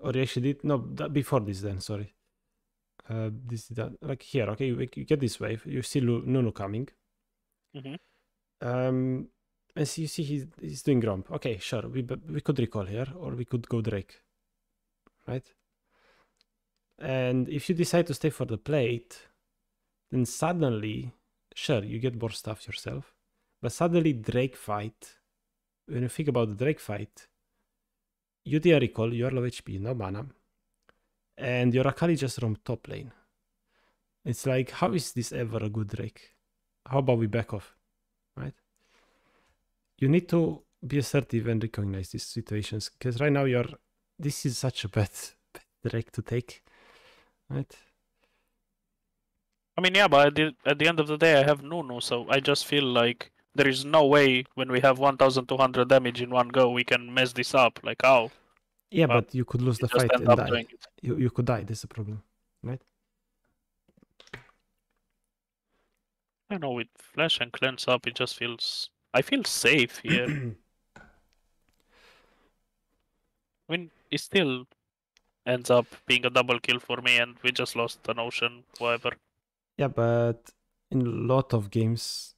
Or you actually did, no, that before this then, sorry. Uh, this that, like here, okay, you, you get this wave, you see Nunu coming. Mm-hmm. Um... And so you see he's, he's doing Gromp. Okay, sure, we we could recall here, or we could go Drake, right? And if you decide to stay for the plate, then suddenly, sure, you get more stuff yourself, but suddenly Drake fight, when you think about the Drake fight, you did a recall, you are low H P, no mana, and your Akali just roam top lane. It's like, how is this ever a good Drake? How about we back off, right? You need to be assertive and recognize these situations because right now you're. This is such a bad, bad Drake to take, right? I mean, yeah, but at the, at the end of the day, I have Nunu, so I just feel like there is no way when we have one thousand two hundred damage in one go we can mess this up. Like how? Yeah, but, but you could lose the fight and die. You you could die. That's the problem, right? I know with flash and cleanse up, it just feels. I feel safe here. I mean, it still ends up being a double kill for me, and we just lost an ocean, whatever. Yeah, but in a lot of games,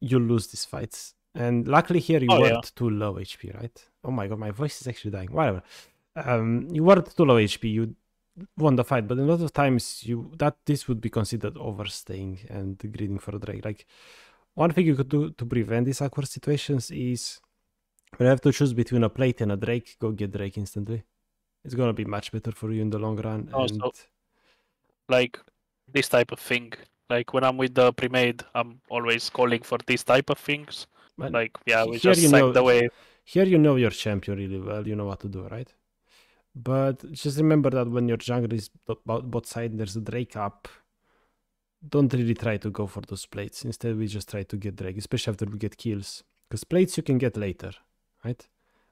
you lose these fights. And luckily here you oh, weren't yeah. too low H P, right? Oh my god, my voice is actually dying. Whatever. Um, you weren't too low H P, you won the fight, but a lot of times you that this would be considered overstaying and greeting for Drake. Like, one thing you could do to prevent these awkward situations is, when you have to choose between a plate and a Drake, go get Drake instantly. It's gonna be much better for you in the long run. Also, and... like this type of thing. Like when I'm with the pre-made, I'm always calling for these type of things. But like, yeah, we just sacked the wave. Here you know your champion really well, you know what to do, right? But just remember that when your jungle is both side, there's a Drake up. Don't really try to go for those plates. Instead, we just try to get Drake, especially after we get kills. Because plates you can get later, right?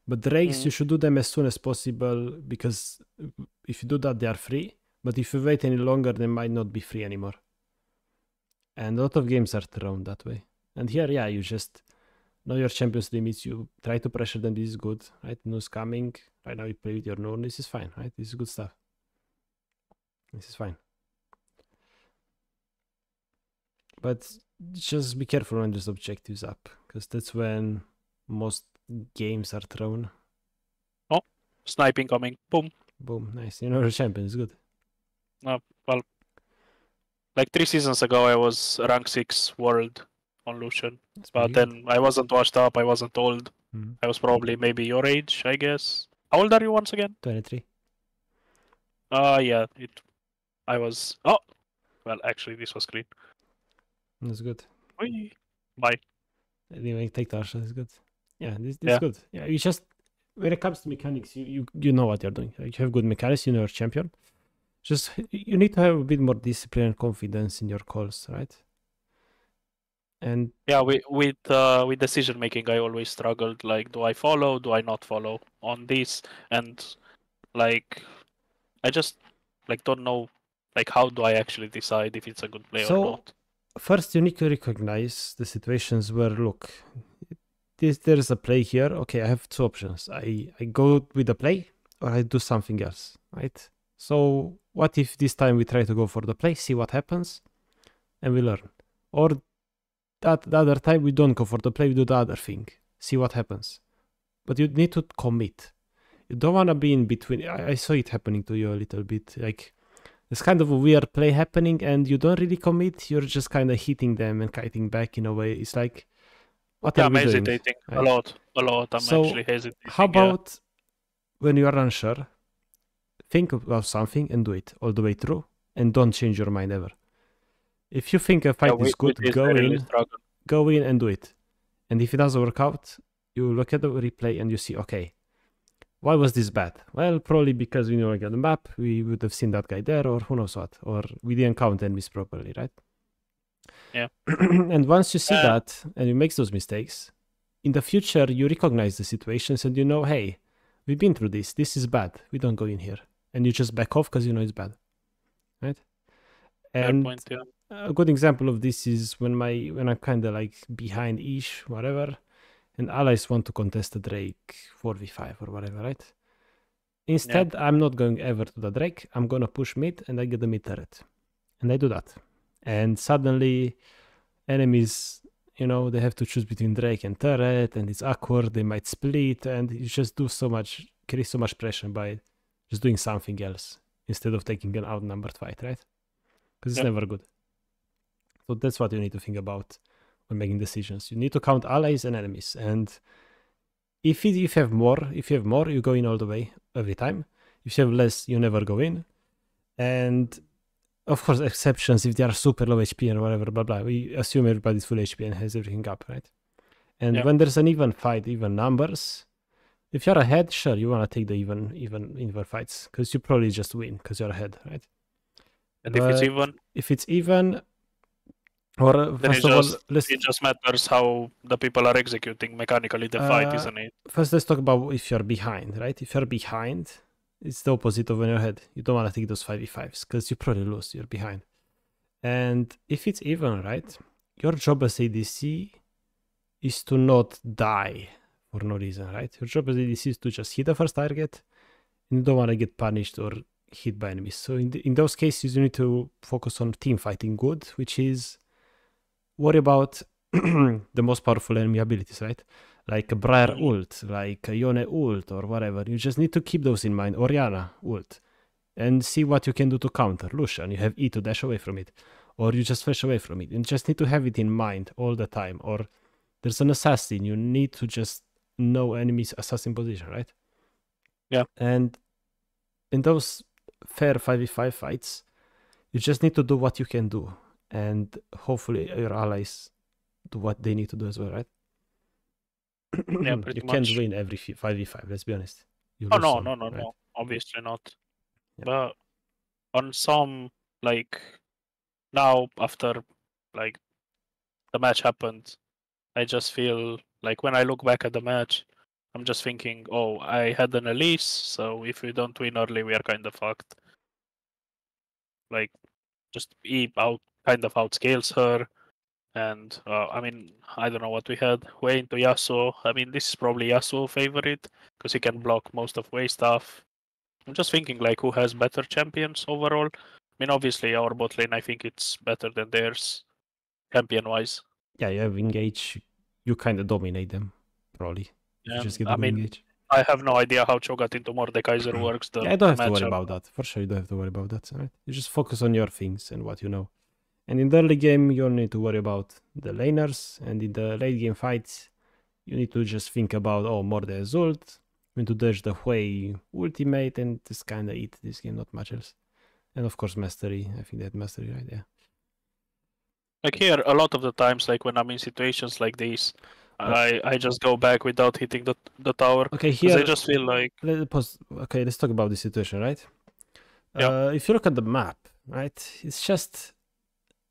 But Drakes, mm. you should do them as soon as possible, because if you do that, they are free. But if you wait any longer, they might not be free anymore. And a lot of games are thrown that way. And here, yeah, you just know your champions' limits. You try to pressure them. This is good, right? No scamming. Right now, you play with your known. This is fine, right? This is good stuff. This is fine. But just be careful when there's objectives up, because that's when most games are thrown. Oh, sniping coming. Boom. Boom. Nice. You know the champion is good. Uh, well, like three seasons ago, I was rank six world on Lucian. That's but then good. I wasn't washed up. I wasn't old. Mm-hmm. I was probably maybe your age, I guess. How old are you once again? twenty-three. Uh, yeah. It. I was... Oh! Well, actually, this was green. That's good. Bye. Bye. Anyway, take Tarsha. It's good. Yeah, this, this yeah. is good. Yeah, you just, when it comes to mechanics, you, you you know what you're doing. You have good mechanics, you know your champion. Just you need to have a bit more discipline and confidence in your calls, right? And yeah, with with uh, with decision making, I always struggled. Like, do I follow? Do I not follow on this? And like, I just like don't know. Like, how do I actually decide if it's a good play so, or not? First, you need to recognize the situations where, look, this, there's a play here. Okay, I have two options. I, I go with the play or I do something else, right? So what if this time we try to go for the play, see what happens, and we learn? Or that the other time we don't go for the play, we do the other thing, see what happens. But you need to commit. You don't want to be in between. I, I saw it happening to you a little bit, like... It's kind of a weird play happening and you don't really commit, you're just kind of hitting them and kiting back in a way. It's like, what yeah, are I'm we doing? Hesitating right? a lot, a lot, I'm so actually hesitating. How about yeah. when you are unsure, think about something and do it all the way through and don't change your mind ever. If you think a fight yeah, is good, is go, in, go in and do it. And if it doesn't work out, you look at the replay and you see, okay, why was this bad? Well, probably because we never got the map, we would have seen that guy there, or who knows what, or we didn't count enemies properly, right? Yeah. And once you see uh, that, and you make those mistakes, in the future, you recognize the situations and you know, hey, we've been through this, this is bad, we don't go in here. And you just back off because you know it's bad, right? And point, yeah. a good example of this is when, my, when I'm kind of like behind-ish, whatever, and allies want to contest the Drake four v five or whatever, right? Instead, yeah. I'm not going ever to the Drake. I'm going to push mid and I get the mid turret. And I do that. And suddenly, enemies, you know, they have to choose between Drake and turret and it's awkward. They might split and you just do so much, create so much pressure by just doing something else instead of taking an outnumbered fight, right? Because it's yeah. never good. So that's what you need to think about. When making decisions, you need to count allies and enemies, and if it, if you have more, if you have more, you go in all the way every time. If you have less, you never go in. And of course, exceptions if they are super low H P and whatever, blah blah. We assume everybody's full H P and has everything up, right? And yeah. when there's an even fight, even numbers, if you're ahead, sure, you want to take the even even even fights because you probably just win because you're ahead, right? And but if it's even, if it's even. Or, uh, first it, of just, all, let's... it just matters how the people are executing mechanically the uh, fight, isn't it? First, let's talk about if you're behind, right? If you're behind, it's the opposite of when you're ahead. You don't want to take those five v fives because you probably lose. You're behind. And if it's even, right, your job as A D C is to not die for no reason, right? Your job as A D C is to just hit the first target and you don't want to get punished or hit by enemies. So in, the, in those cases, you need to focus on team fighting good, which is... worry about the most powerful enemy abilities, right? Like a Briar ult, like a Yone ult or whatever. You just need to keep those in mind. Orianna ult. And see what you can do to counter. Lucian, you have E to dash away from it. Or you just flash away from it. You just need to have it in mind all the time. Or there's an assassin. You need to just know enemy's assassin position, right? Yeah. And in those fair five v five fights, you just need to do what you can do. And hopefully your allies do what they need to do as well, right? Yeah, you much. Can't win every five v five, let's be honest. You oh, no, some, no, no, right? no. Obviously not. Yeah. But on some, like, now after, like, the match happened, I just feel, like, when I look back at the match, I'm just thinking, oh, I had an Elise, so if we don't win early, we are kind of fucked. Like, just E out, kind of outscales her. And, uh, I mean, I don't know what we had. Way into Yasuo. I mean, this is probably Yasuo favorite, because he can block most of Way stuff. I'm just thinking, like, who has better champions overall? I mean, obviously, our bot lane, I think it's better than theirs, champion-wise. Yeah, you have engage. You kind of dominate them, probably. Yeah, you just get I mean, engage. I have no idea how Cho got into Mordekaiser works. The yeah, I don't have matchup. to worry about that. For sure, you don't have to worry about that. Right? You just focus on your things and what you know. And in the early game, you don't need to worry about the laners. And in the late game fights, you need to just think about, oh, Morde's ult. You need to dash the Hui ultimate, and just kind of eat this game, not much else. And of course, mastery. I think they had mastery, right? Yeah. Like here, a lot of the times, like when I'm in situations like these, okay. I, I just go back without hitting the, the tower. Okay, here. I just feel like... Let, pause. Okay, let's talk about this situation, right? Yeah. Uh, if you look at the map, right? It's just...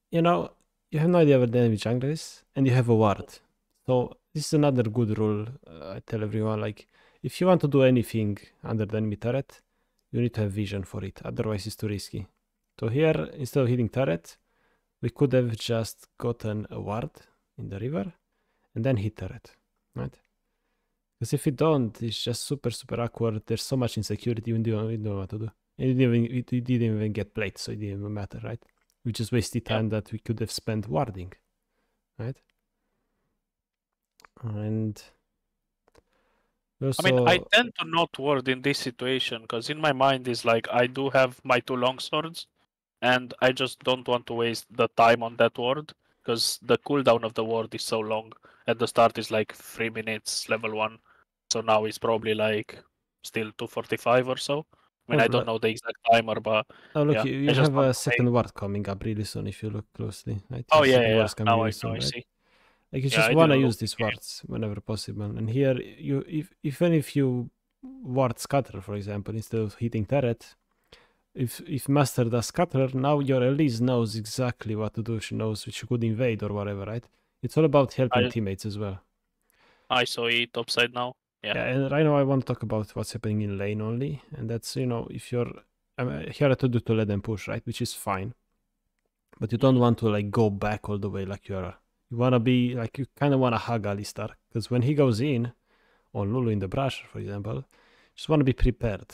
You know, you have no idea where the enemy jungle is, and you have a ward. So this is another good rule uh, I tell everyone, like, if you want to do anything under the enemy turret, you need to have vision for it, otherwise it's too risky. So here, instead of hitting turret, we could have just gotten a ward in the river, and then hit turret, right? Because if you don't, it's just super, super awkward, there's so much insecurity, you don't, you don't know what to do. And you didn't even, you didn't even get played, so it didn't even matter, right? We just wasted time yeah. that we could have spent warding, right? And also... I mean, I tend to not ward in this situation because in my mind is like I do have my two longswords, and I just don't want to waste the time on that ward because the cooldown of the ward is so long. At the start is like three minutes, level one, so now it's probably like still two forty-five or so. I mean, oh, I don't know the exact timer, but... Oh, look, yeah, you, you have a second ward coming up really soon, if you look closely. Right? Oh, yeah, yeah, yeah. Now really I, soon, I right? see. Like, you yeah, just want to use these wards whenever possible. And here, you, if even if you ward Scatter, for example, instead of hitting turret, if, if Master does Scatter, now your Elise knows exactly what to do. She knows which you could invade or whatever, right? It's all about helping I, teammates as well. I saw it topside now. Yeah. yeah, and right now I want to talk about what's happening in lane only, and that's, you know, if you're I mean, here I told you to let them push, right, which is fine, but you don't want to like go back all the way like you're, you want to be like, you kind of want to hug Alistar, because when he goes in on Lulu in the brush, for example, you just want to be prepared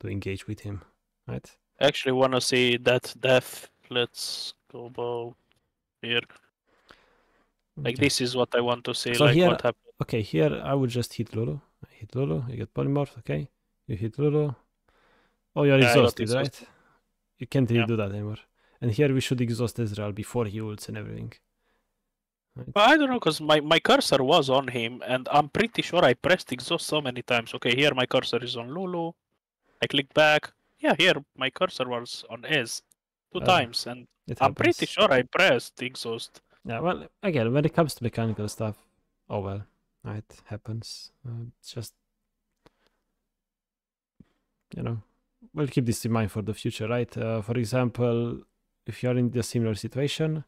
to engage with him, right? I actually want to see that death. Let's go bow here. Like, okay. This is what I want to see, so like, here, what happened. Okay, here I would just hit Lulu. I hit Lulu, you get Polymorph, okay. You hit Lulu. Oh, you're yeah, exhausted, right? Exhausted. You can't really yeah. do that anymore. And here we should exhaust Ezreal before he ults and everything. Right? Well, I don't know, because my, my cursor was on him, and I'm pretty sure I pressed exhaust so many times. Okay, here my cursor is on Lulu. I click back. Yeah, here my cursor was on Ez two uh, times, and I'm pretty sure I pressed exhaust. Yeah, well, again, when it comes to mechanical stuff, oh well, it happens. Uh, it's just, you know, we'll keep this in mind for the future, right? Uh, for example, if you're in a similar situation,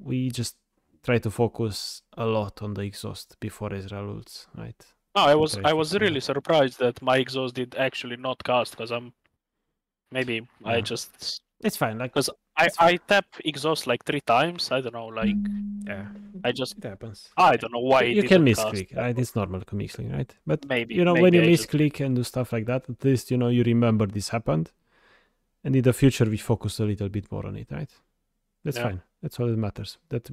we just try to focus a lot on the exhaust before Ezreal ults, right? No, I was, I was really surprised that my exhaust did actually not cast, because I'm, maybe yeah. I just... It's fine, like... Because I, I tap exhaust like three times, I don't know, like... Yeah, I just... It happens. I don't know why it You can misclick, right? It's normal to misclick, right? But, maybe, you know, maybe when you I misclick just... and do stuff like that, at least, you know, you remember this happened. And in the future, we focus a little bit more on it, right? That's yeah. fine. That's all that matters. That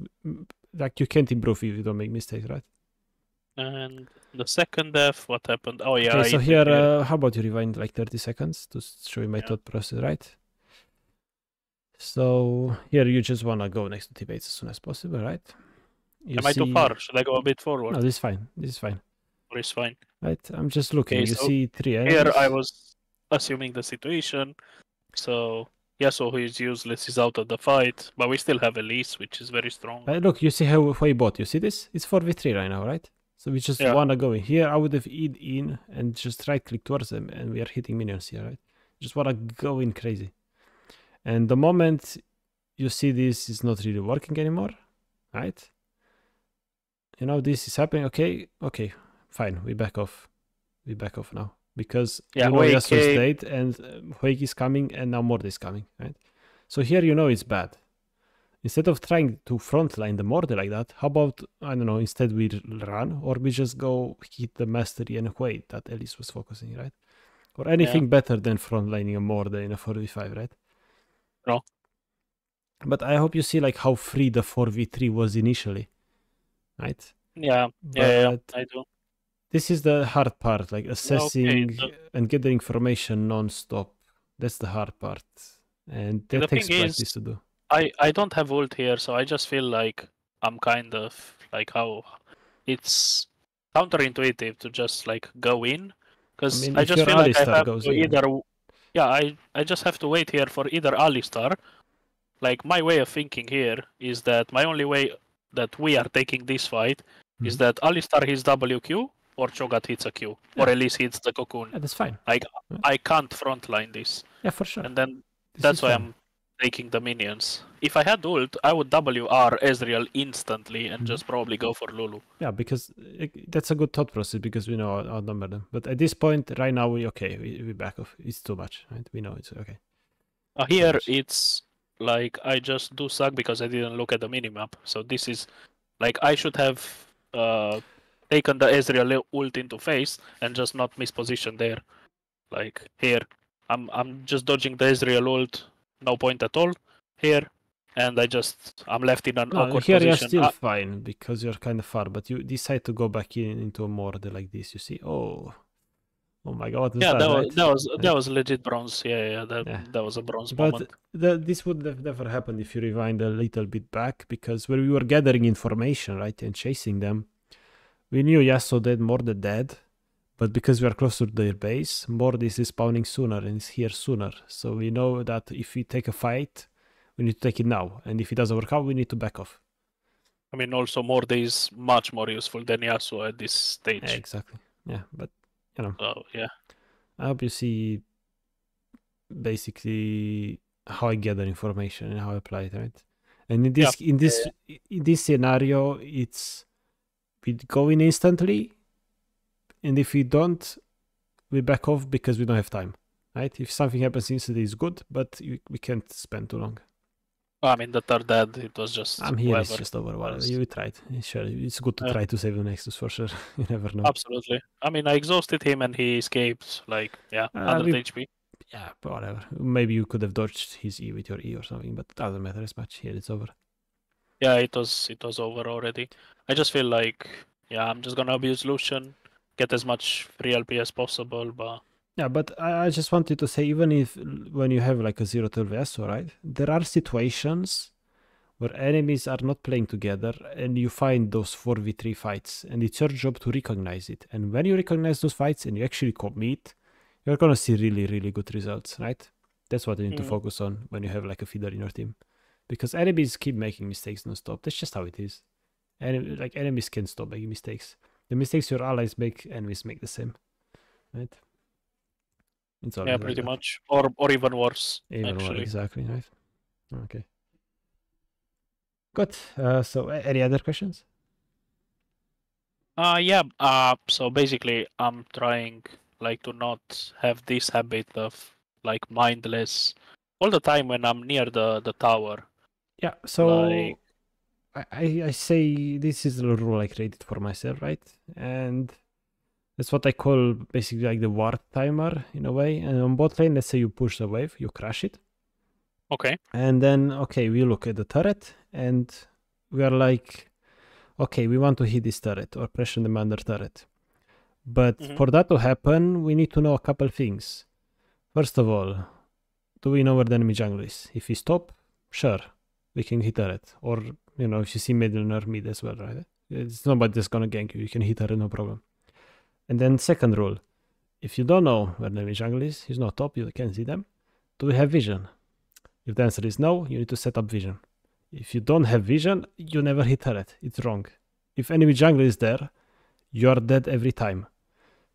like you can't improve if you don't make mistakes, right? And the second death, what happened? Oh yeah. Okay, so here, uh, how about you rewind like thirty seconds to show you my yeah. thought process, right? So here you just wanna go next to teammates as soon as possible, right? You Am see... I too far? Should I go a bit forward? No, this is fine. This is fine. It's fine. Right. I'm just looking. Okay, you so see three angles. Here I was assuming the situation. So yeah, so he is useless. He's out of the fight, but we still have Elise, which is very strong. Uh, look, you see how how he bought. You see this? It's four v three right now, right? So we just yeah. wanna go in here. I would have eat in and just right click towards them, and we are hitting minions here, right? Just wanna go in crazy. And the moment you see this is not really working anymore, right? You know this is happening. Okay, okay, fine. We back off. We back off now because yeah, you know Yasuo stayed and uh, Hueik is coming, and now Morde is coming, right? So here you know it's bad. Instead of trying to frontline the Morde like that, how about I don't know? Instead we run or we just go hit the Master Yi and Hueik that Elise was focusing, right? Or anything yeah. better than frontlining a Morde in a four v five, right? No. But I hope you see like how free the four v three was initially, right? Yeah, but yeah, yeah, I do. This is the hard part, like assessing okay, so... and getting information non-stop. That's the hard part, and that the takes practice is, to do. I I don't have ult here, so I just feel like I'm kind of like how it's counterintuitive to just like go in because I, mean, I just feel Alistar like I have to in. either. Yeah, I, I just have to wait here for either Alistar. Like, my way of thinking here is that my only way that we are taking this fight mm-hmm. is that Alistar hits W Q or Cho'Gath hits a Q yeah. or Elise hits the cocoon. Yeah, that's fine. I, yeah. I can't frontline this. Yeah, for sure. And then this that's why fine. I'm taking the minions. If I had ult, I would W R Ezreal instantly and mm-hmm. just probably go for Lulu. Yeah, because it, that's a good thought process because we know I'll outnumber them. But at this point, right now, we okay, we, we back off. It's too much, right? We know it's okay. Uh, here, it's like I just do suck because I didn't look at the minimap. So this is like I should have uh, taken the Ezreal ult into face and just not misposition there. Like here, I'm, I'm just dodging the Ezreal ult. No point at all here, and I just I'm left in an no, awkward here position. Here you're still I... fine because you're kind of far, but you decide to go back in into a Morde like this. You see, oh, oh my God! Yeah, that, that, right? was, that was that was legit bronze. Yeah, yeah, that yeah. that was a bronze but moment. The, this would have never happened if you rewind a little bit back because when we were gathering information, right, and chasing them, we knew Yasuo dead, Morde dead. But because we are closer to their base, Morde is spawning sooner and is here sooner. So we know that if we take a fight, we need to take it now. And if it doesn't work out, we need to back off. I mean, also Morde is much more useful than Yasuo at this stage. Yeah, exactly. Yeah, but, you know. Oh, yeah. I hope you see basically how I gather information and how I apply it, right? And in this, yeah. in this, in this scenario, it's we go in instantly. And if we don't, we back off because we don't have time, right? If something happens instantly, it's good, but we can't spend too long. I mean, the third dead, it was just... I'm here, it's just over while you tried. Sure, it's good to yeah. try to save the Nexus for sure. You never know. Absolutely. I mean, I exhausted him and he escaped, like, yeah, one hundred H P. Yeah, but whatever. Maybe you could have dodged his E with your E or something, but it doesn't matter as much. Here, it's over. Yeah, it was, it was over already. I just feel like, yeah, I'm just going to abuse Lucian. Get as much free L P as possible, but... Yeah, but I, I just wanted to say, even if when you have like a zero twelve Yasuo, right? There are situations where enemies are not playing together and you find those four v three fights and it's your job to recognize it. And when you recognize those fights and you actually commit, you're going to see really, really good results, right? That's what you need mm. to focus on when you have like a feeder in your team. Because enemies keep making mistakes non-stop. That's just how it is. And like enemies can't stop making mistakes. The mistakes your allies make, enemies make the same, right? It's yeah, pretty like much, or or even worse. Even worse, exactly, right? Okay. Good. Uh, so, any other questions? Uh yeah. Uh, so basically, I'm trying like to not have this habit of like mindless all the time when I'm near the the tower. Yeah. So. Like, I, I say this is the rule I created for myself, right? And that's what I call basically like the ward timer in a way. And on bot lane, let's say you push the wave, you crash it. Okay. And then, okay, we look at the turret and we are like, okay, we want to hit this turret or pressure the commander turret. But mm-hmm. for that to happen, we need to know a couple things. First of all, do we know where the enemy jungle is? If we stop, sure, we can hit turret. Or, you know, if you see midlaner, mid as well, right? It's nobody that's gonna gank you. You can hit turret, no problem. And then second rule, if you don't know where the enemy jungle is, he's not top, you can't see them. Do we have vision? If the answer is no, you need to set up vision. If you don't have vision, you never hit turret. It's wrong. If enemy jungle is there, you are dead every time.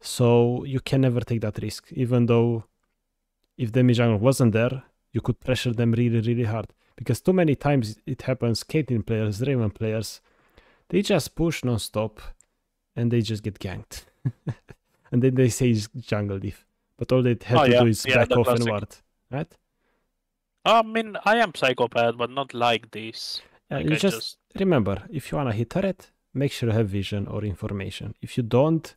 So you can never take that risk. Even though if the enemy jungle wasn't there, you could pressure them really, really hard. Because too many times it happens, Caitlyn players, Draven players, they just push non-stop and they just get ganked. And then they say jungle diff. But all they have oh, to yeah. do is yeah, back off classic. and ward. Right? I mean, I am psychopath, but not like this. Uh, like you just, just remember, if you wanna hit turret, make sure you have vision or information. If you don't,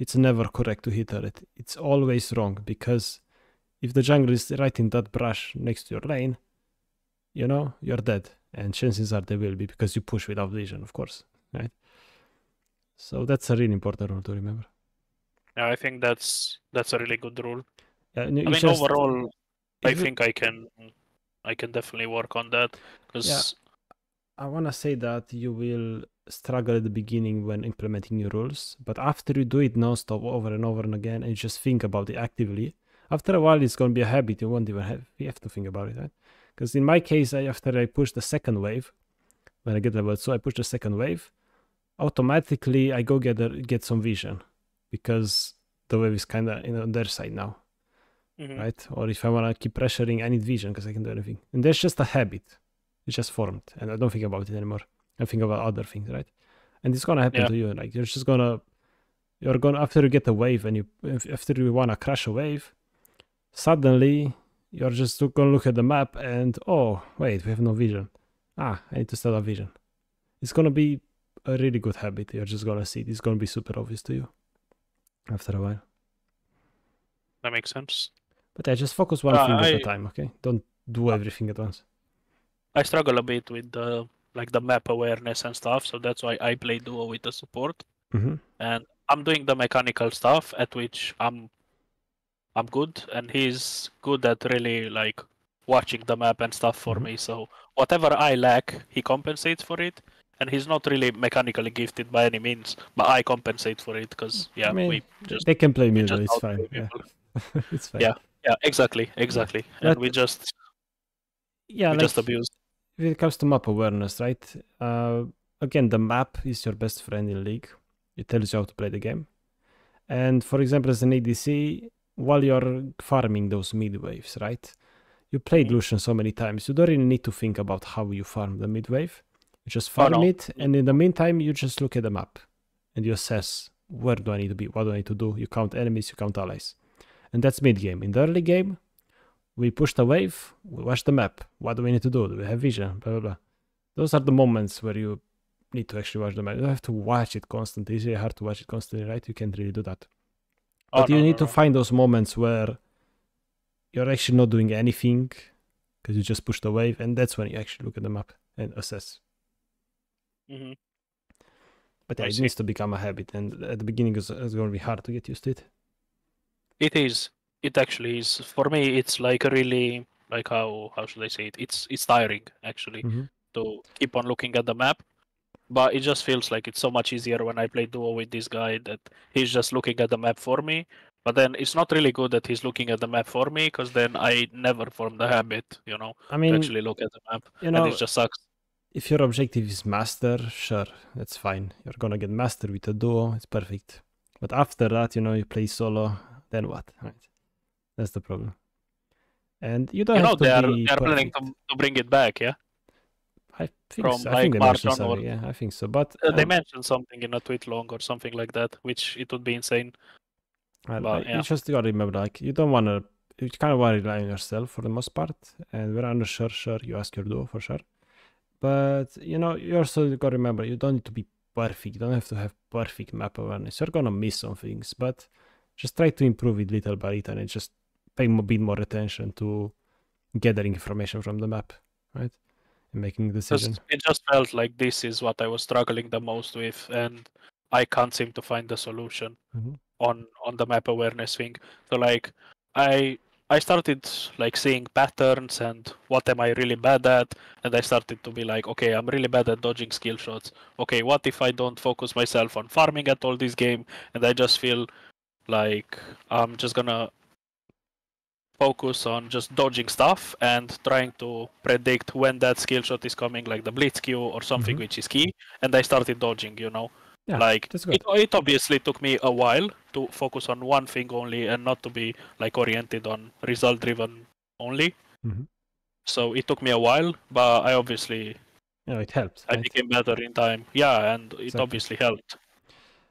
it's never correct to hit turret. It's always wrong, because if the jungle is right in that brush next to your lane, you know, you're dead. And chances are they will be, because you push without vision, of course, right? So that's a really important rule to remember. Yeah, I think that's that's a really good rule. Yeah, I mean, just, overall, I think it... I can... I can definitely work on that, because yeah. I want to say that you will struggle at the beginning when implementing new rules, but after you do it non-stop over and over and again, and you just think about it actively, after a while it's going to be a habit. You won't even have you have to think about it, right? Because in my case, I, after I push the second wave, when I get level two, I push the second wave, automatically I go get a, get some vision, because the wave is kind of on their side now. Mm-hmm. Right? Or if I want to keep pressuring, I need vision because I can do anything. And that's just a habit. It's just formed. And I don't think about it anymore. I think about other things, right? And it's going to happen yeah. to you. Like, you're just going to, you're going to, after you get a wave and you, after you want to crash a wave, suddenly you're just going to look at the map and, oh, wait, we have no vision. Ah, I need to start a vision. It's going to be a really good habit. You're just going to see it. It's going to be super obvious to you after a while. That makes sense. But I just focus one uh, thing at I, a time, okay? Don't do everything at once. I struggle a bit with the like the map awareness and stuff, so that's why I play duo with the support. Mm-hmm. And I'm doing the mechanical stuff at which I'm I'm good, and he's good at really like watching the map and stuff for mm-hmm. me. So whatever I lack, he compensates for it. And he's not really mechanically gifted by any means, but I compensate for it because yeah, I mean, we just they can play Milio, it's fine. Yeah. It's fine. Yeah. Yeah, exactly, exactly. And that, we just yeah, we like, just abuse. When it comes to map awareness, right? Uh, again, the map is your best friend in League. It tells you how to play the game. And for example, as an A D C, while you're farming those mid waves, right? You played mm-hmm. Lucian so many times, you don't really need to think about how you farm the mid wave. You just farm oh, no. it, and in the meantime, you just look at the map and you assess, where do I need to be? What do I need to do? You count enemies, you count allies. And that's mid-game. In the early game, we push the wave, we watch the map. What do we need to do? Do we have vision? Blah, blah, blah. Those are the moments where you need to actually watch the map. You don't have to watch it constantly. It's really hard to watch it constantly, right? You can't really do that. But oh, you no, need no, to no. find those moments where you're actually not doing anything because you just push the wave, and that's when you actually look at the map and assess. Mm-hmm. But yeah, it needs to become a habit, and at the beginning it's, it's going to be hard to get used to it. It is. It actually is. For me, it's like a really, like how how should I say it? It's it's tiring actually mm-hmm. to keep on looking at the map, but it just feels like it's so much easier when I play duo with this guy that he's just looking at the map for me. But then it's not really good that he's looking at the map for me, because then I never form the habit, you know, I mean, to actually look at the map, you know, and it just sucks. If your objective is master, sure, that's fine. You're gonna get master with a duo, it's perfect. But after that, you know, you play solo, then what? Right? That's the problem. And you don't you have know, to they are, be they are planning to, to bring it back, yeah? I think From, so. I, like, think March something. Yeah, I think so. But uh, um, they mentioned something in a tweet long or something like that, which it would be insane. I, but, I, yeah. You just gotta remember, like, you don't wanna, you kind of wanna rely on yourself for the most part. And when you're sure, sure, you ask your duo for sure. But, you know, you also got to remember, you don't need to be perfect. You don't have to have perfect map awareness. You're going to miss some things, but just try to improve it little by little and just pay a bit more attention to gathering information from the map, right? in making the decision. It just felt like this is what I was struggling the most with, and I can't seem to find the solution mm-hmm. on on the map awareness thing. So like I I started like seeing patterns and what am I really bad at, and I started to be like, okay, I'm really bad at dodging skill shots. Okay, what if I don't focus myself on farming at all this game, and I just feel like I'm just gonna focus on just dodging stuff and trying to predict when that skill shot is coming, like the blitz Q or something, mm-hmm. which is key, and I started dodging, you know. Yeah, like it, it obviously took me a while to focus on one thing only and not to be like oriented on result driven only. Mm-hmm. So it took me a while, but I obviously yeah, it helped. I right? became better in time. Yeah, and it exactly. obviously helped.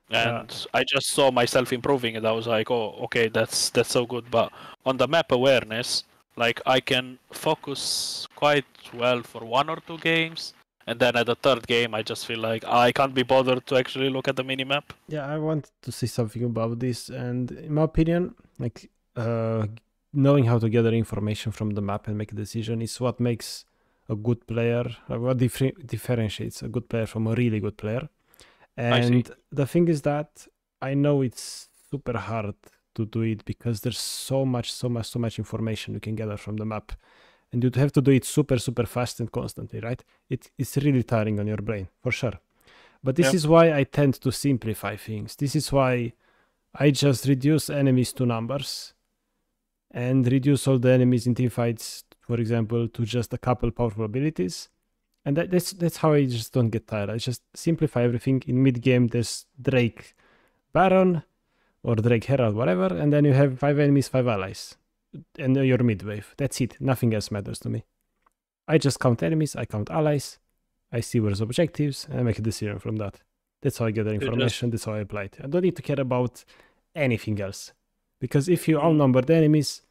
And yeah. I just saw myself improving, and I was like, oh, okay, that's that's so good. But on the map awareness, like I can focus quite well for one or two games. And then at the third game, I just feel like I can't be bothered to actually look at the minimap. Yeah, I want to say something about this. And in my opinion, like uh, knowing how to gather information from the map and make a decision is what makes a good player, like what dif differentiates a good player from a really good player. And the thing is that I know it's super hard to do it because there's so much, so much, so much information you can gather from the map. And you'd have to do it super, super fast and constantly, right? It, it's really tiring on your brain, for sure. But this yeah. is why I tend to simplify things. This is why I just reduce enemies to numbers and reduce all the enemies in teamfights, for example, to just a couple powerful abilities. And that, that's, that's how I just don't get tired. I just simplify everything. In mid-game, there's Drake Baron or Drake Herald, whatever, and then you have five enemies, five allies. And your midwave. That's it. Nothing else matters to me. I just count enemies, I count allies, I see where's objectives, and I make a decision from that. That's how I gather information, that's how I apply it. I don't need to care about anything else. Because if you outnumber the enemies,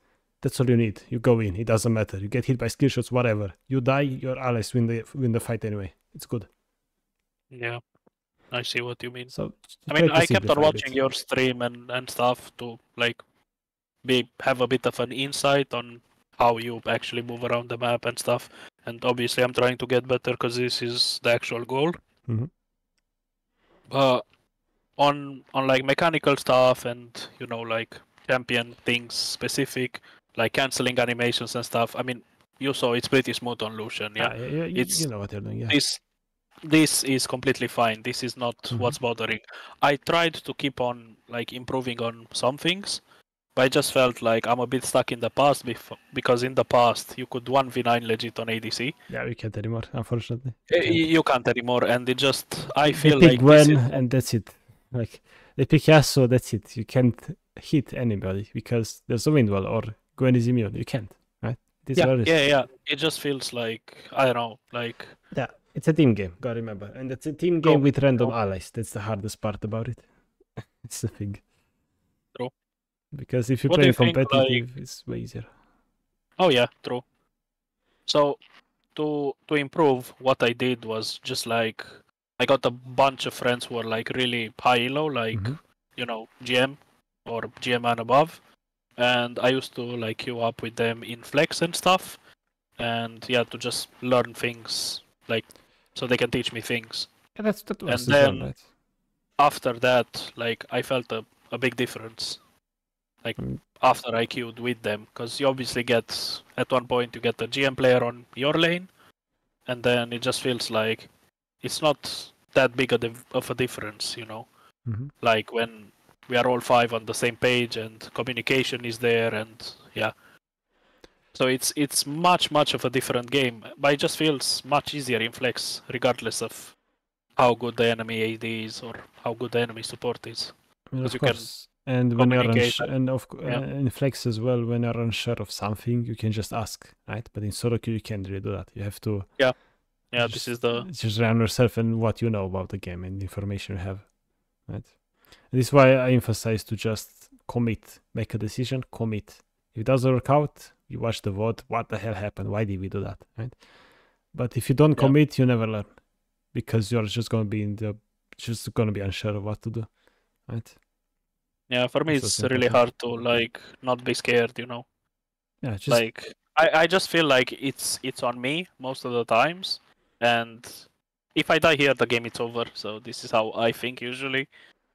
that's all you need. You go in, it doesn't matter. You get hit by skill shots, whatever. You die, your allies win the win the fight anyway. It's good. Yeah. I see what you mean. So I mean I kept on watching your stream and, and stuff to like Be, have a bit of an insight on how you actually move around the map and stuff. And obviously I'm trying to get better because this is the actual goal. Mm-hmm. But on on like mechanical stuff and, you know, like champion things specific, like cancelling animations and stuff, I mean, you saw it's pretty smooth on Lucian. Yeah, yeah, yeah, yeah it's, you know what you're doing. Yeah. This, this is completely fine. This is not mm-hmm. what's bothering. I tried to keep on like improving on some things. But I just felt like I'm a bit stuck in the past before, because in the past you could one v nine legit on A D C. Yeah, you can't anymore, unfortunately. You can't, you can't anymore, and it just I feel they pick like when is... and that's it. Like they pick Yasuo, that's it. You can't hit anybody because there's a windwall or Gwen is immune. You can't, right? This yeah, is... yeah, yeah. It just feels like I don't know, like yeah, it's a team game. Gotta remember, and it's a team game oh, with random oh. allies. That's the hardest part about it. It's the thing. True. Because if you play competitive, like... it's way easier. Oh yeah, true. So, to to improve, what I did was just like I got a bunch of friends who are like really high elo, like mm-hmm. you know G M or G M and above, and I used to like queue up with them in flex and stuff, and yeah, to just learn things like so they can teach me things. Yeah, that's that was and then fun, right? After that, like I felt a a big difference. Like after I queued with them, because you obviously get at one point you get a G M player on your lane, and then it just feels like it's not that big of a difference, you know. Mm-hmm. Like when we are all five on the same page and communication is there, and yeah, so it's it's much much of a different game, but it just feels much easier in flex, regardless of how good the enemy A D is or how good the enemy support is, because you can. And when you're and of yeah. uh, in flex as well, when you're unsure of something, you can just ask, right? But in solo queue, you can't really do that. You have to yeah, yeah. Just, this is the just round yourself and what you know about the game and the information you have, right? And this is why I emphasize to just commit, make a decision, commit. If it doesn't work out, you watch the V O D. What the hell happened? Why did we do that, right? But if you don't yeah. commit, you never learn because you're just gonna be in the just gonna be unsure of what to do, right? Yeah, for me, it's really hard to, like, not be scared, you know? Yeah, just like, I, I just feel like it's it's on me most of the times, and if I die here, the game it's over. So this is how I think usually,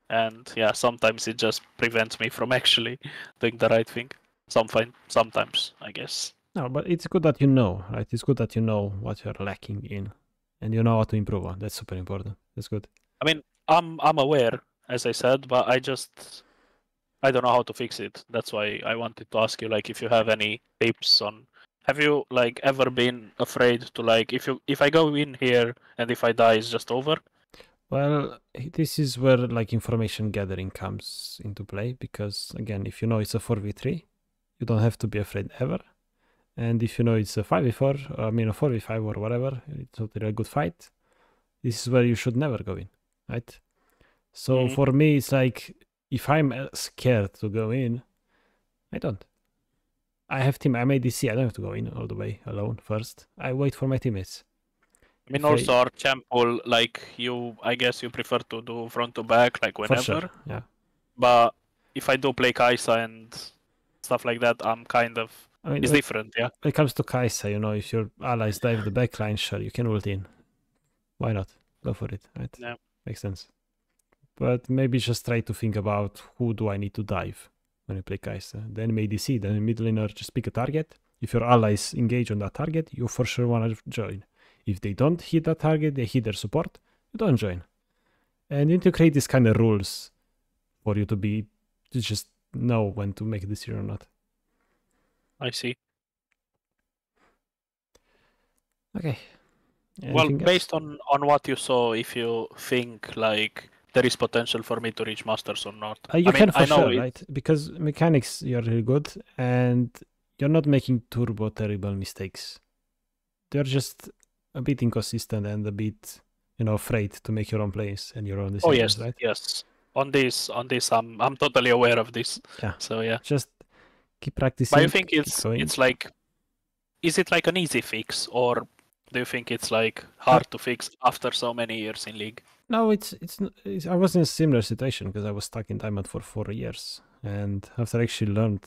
and yeah, sometimes it just prevents me from actually doing the right thing. Sometimes, sometimes I guess. No, but it's good that you know, right? It's good that you know what you're lacking in, and you know how to improve on. That's super important. That's good. I mean, I'm I'm aware, as I said, but I just I don't know how to fix it. That's why I wanted to ask you, like, if you have any tips on. Have you like ever been afraid to like if you if I go in here and if I die, it's just over? Well, this is where like information gathering comes into play, because again, if you know it's a four v three, you don't have to be afraid ever. And if you know it's a five v four, I mean a four v five or whatever, it's not really a good fight. This is where you should never go in, right? So mm-hmm. for me, it's like if I'm scared to go in, I don't. I have team. I'm A D C. I don't have to go in all the way alone. First, I wait for my teammates. I mean, if also I... our champ will, like you. I guess you prefer to do front to back, like whenever. For sure. Yeah. But if I do play Kai'Sa and stuff like that, I'm kind of. I mean, it's when, different, yeah. When it comes to Kai'Sa, you know, if your allies dive the backline, sure, you can ult in. Why not? Go for it, right? Yeah. Makes sense. But maybe just try to think about who do I need to dive. When you play Kai'Sa, then A D C, then middle laner, just pick a target. If your allies engage on that target, you for sure want to join. If they don't hit that target, they hit their support, you don't join. And you need to create these kind of rules for you to be, to just know when to make a decision or not. I see. Okay. Anything well, based else? on on what you saw, if you think like. There is potential for me to reach masters or not. Uh, you I can mean, for I know sure, it... right? Because mechanics, you're really good, and you're not making turbo terrible mistakes. They're just a bit inconsistent and a bit, you know, afraid to make your own plays and your own decisions. Oh yes, right? Yes. On this, on this, I'm I'm totally aware of this. Yeah. So yeah. Just keep practicing. But you think it's going. It's like, is it like an easy fix, or do you think it's like hard yeah. to fix after so many years in league? No, it's, it's it's. I was in a similar situation because I was stuck in diamond for four years, and after I actually learned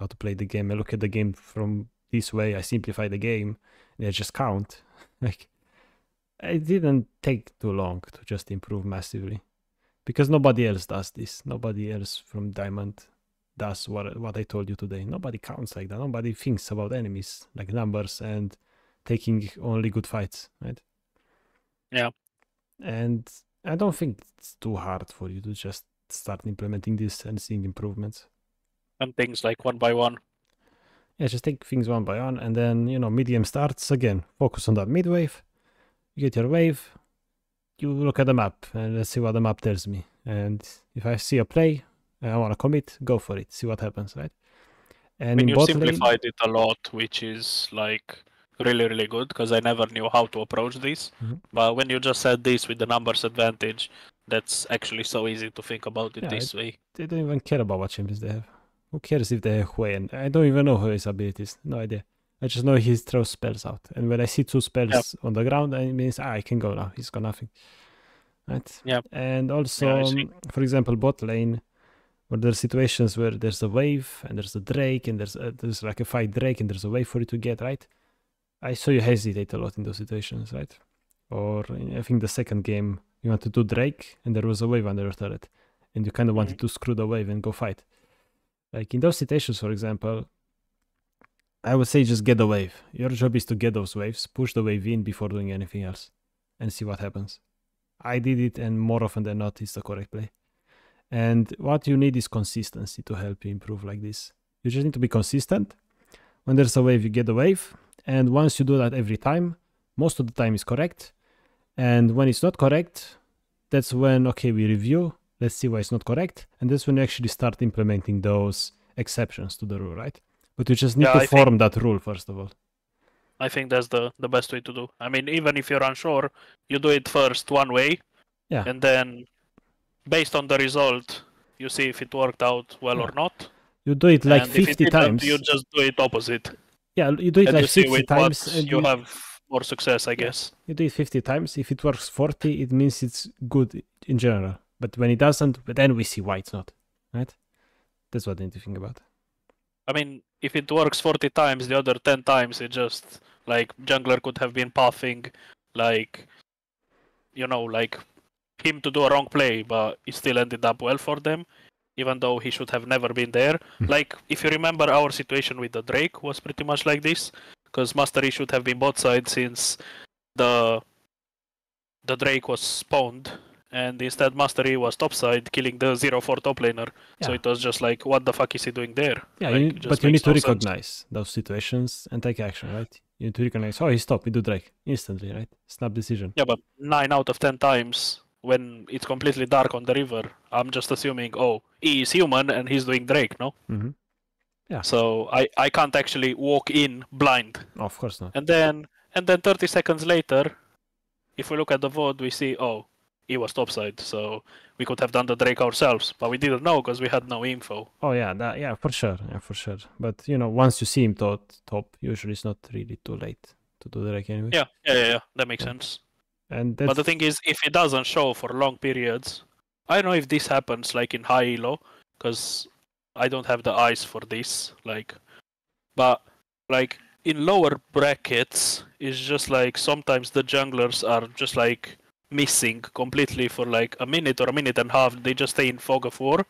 how to play the game, I look at the game from this way. I simplify the game, and I just count. Like, it didn't take too long to just improve massively, because nobody else does this. Nobody else from diamond does what what I told you today. Nobody counts like that. Nobody thinks about enemies like numbers and taking only good fights, right? Yeah. And I don't think it's too hard for you to just start implementing this and seeing improvements. And things like one by one. Yeah, just take things one by one, and then, you know, mid-game starts again. Focus on that mid-wave. You get your wave. You look at the map, and let's see what the map tells me. And if I see a play, and I want to commit, go for it. See what happens, right? And I mean, you simplified lane... it a lot, which is like... really, really good, because I never knew how to approach this. Mm-hmm. But when you just said this with the numbers advantage, that's actually so easy to think about it yeah, this it, way. They don't even care about what champions they have. Who cares if they have Hui? And I don't even know his abilities. No idea. I just know he throws spells out. And when I see two spells yeah. on the ground, it means ah, I can go now. He's got nothing. Right? Yeah. And also, yeah, for example, bot lane, where there are situations where there's a wave and there's a Drake and there's a, there's like a fight Drake and there's a wave for you to get, right? I saw you hesitate a lot in those situations, right? Or I think the second game, you wanted to do Drake and there was a wave under your turret. And you kind of wanted mm-hmm. to screw the wave and go fight. Like in those situations, for example, I would say just get the wave. Your job is to get those waves, push the wave in before doing anything else and see what happens. I did it, and more often than not, it's the correct play. And what you need is consistency to help you improve like this. You just need to be consistent. When there's a wave, you get the wave. And once you do that every time, most of the time is correct. And when it's not correct, that's when, okay, we review, let's see why it's not correct. And that's when you actually start implementing those exceptions to the rule, right? But you just need yeah, to I form think, that rule, first of all. I think that's the, the best way to do. I mean, even if you're unsure, you do it first one way. Yeah. And then, based on the result, you see if it worked out well yeah. or not. You do it like and fifty it times. You just do it opposite. Yeah, you do it and like fifty times. And you, you have more success, I guess. You do it fifty times. If it works forty, it means it's good in general. But when it doesn't, then we see why it's not, right? That's what I need to think about. I mean, if it works forty times, the other ten times it just, like, jungler could have been puffing, like, you know, like, him to do a wrong play, but it still ended up well for them, even though he should have never been there. Mm-hmm. Like, if you remember, our situation with the Drake was pretty much like this, because Master Yi should have been bot side since the the Drake was spawned, and instead Master Yi was top side, killing the zero four top laner. Yeah. So it was just like, what the fuck is he doing there? Yeah, like, you need, but you need no to recognize sense. those situations and take action, right? You need to recognize, oh, he's top, we do Drake. Instantly, right? Snap decision. Yeah, but nine out of ten times, when it's completely dark on the river, I'm just assuming, oh, E is human and he's doing Drake, no? Mm-hmm. Yeah. So I, I can't actually walk in blind. Of course not. And then, and then thirty seconds later, if we look at the V O D, we see, oh, E was topside, so we could have done the Drake ourselves, but we didn't know because we had no info. Oh yeah, that, yeah, for sure, yeah, for sure. But you know, once you see him top, top, usually it's not really too late to do Drake anyway. Yeah, yeah, yeah, yeah. That makes yeah. sense. And that's... But the thing is, if it doesn't show for long periods, I don't know if this happens like in high elo, because I don't have the eyes for this. Like, but like in lower brackets, it's just like sometimes the junglers are just like missing completely for like a minute or a minute and a half. They just stay in fog of war,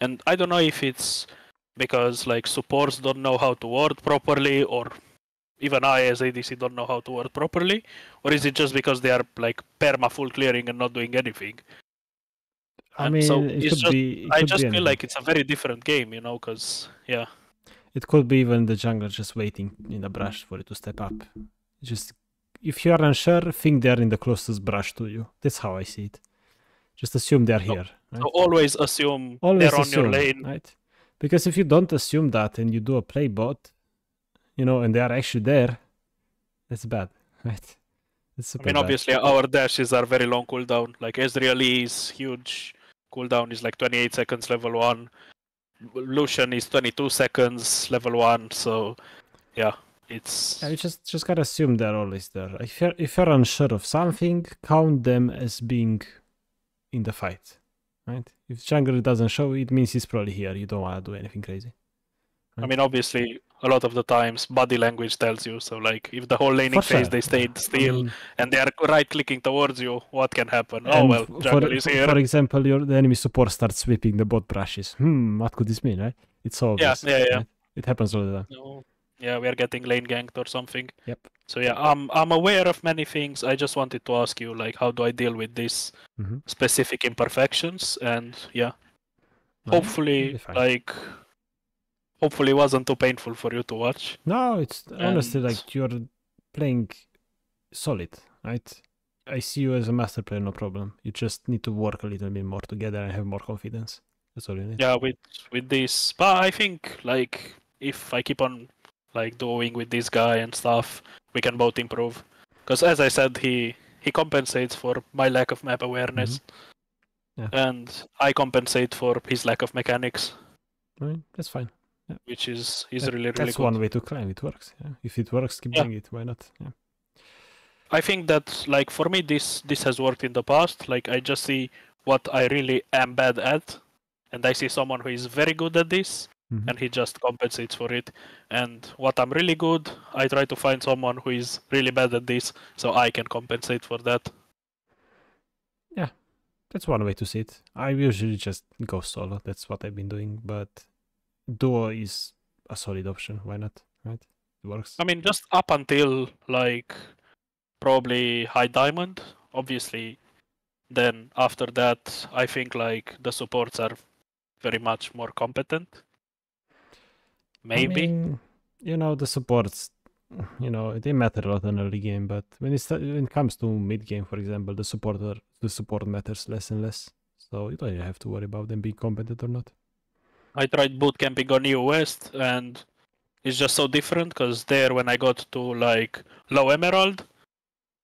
and I don't know if it's because like supports don't know how to ward properly, or even I as A D C don't know how to ward properly, or is it just because they are like perma full clearing and not doing anything? I mean, so it it's could just, be, it I could just be feel anything. Like it's a very different game, you know, because, yeah. It could be even the jungler just waiting in the brush for it to step up. Just, if you are unsure, think they are in the closest brush to you. That's how I see it. Just assume they are here. Right? So always assume always they're on assume, your lane. Right? Because if you don't assume that and you do a play bot, you know, and they are actually there, that's bad, right? It's super I mean, bad. Obviously, our dashes are very long cooldown. Like, Ezreal is huge. Cooldown is like twenty-eight seconds, level one. Lucian is twenty-two seconds, level one. So, yeah, it's... Yeah, you just, just gotta assume they're always there. If you're, if you're unsure of something, count them as being in the fight, right? If jungler doesn't show, it means he's probably here. You don't want to do anything crazy. Right? I mean, obviously... A lot of the times, body language tells you. So, like, if the whole laning phase sure. they stayed still um, and they are right-clicking towards you, what can happen? Oh well, jungle for, is here. For example, your the enemy support starts sweeping the bot brushes. Hmm, what could this mean, right? It's obvious. Yeah, yeah, yeah. Right? It happens all the time. No. Yeah, we are getting lane ganked or something. Yep. So yeah, I'm I'm aware of many things. I just wanted to ask you, like, how do I deal with these mm-hmm. specific imperfections? And yeah, no, hopefully, like. Hopefully it wasn't too painful for you to watch. No, it's and... honestly like you're playing solid, right? I see you as a master player, no problem. You just need to work a little bit more together and have more confidence. That's all you need. Yeah, with with this, but I think like if I keep on like doing with this guy and stuff, we can both improve. Because as I said, he he compensates for my lack of map awareness, mm-hmm. yeah. and I compensate for his lack of mechanics. I mean, that's fine. Yeah. Which is is that, really really that's good. One way to climb. It works. Yeah. If it works, keep yeah. doing it. Why not? Yeah. I think that like for me, this this has worked in the past. Like I just see what I really am bad at, and I see someone who is very good at this, mm-hmm. and he just compensates for it. And what I'm really good, I try to find someone who is really bad at this, so I can compensate for that. Yeah, that's one way to see it. I usually just go solo. That's what I've been doing, but. Duo is a solid option. Why not? Right? It works. I mean, just up until like probably high diamond, obviously. Then after that, I think like the supports are very much more competent. Maybe. I mean, you know, the supports, you know, they matter a lot in early game, but when it when it comes to mid game, for example, the supporter the support matters less and less. So you don't really have to worry about them being competent or not. I tried bootcamping on E U West, and it's just so different, because there when I got to, like, low emerald,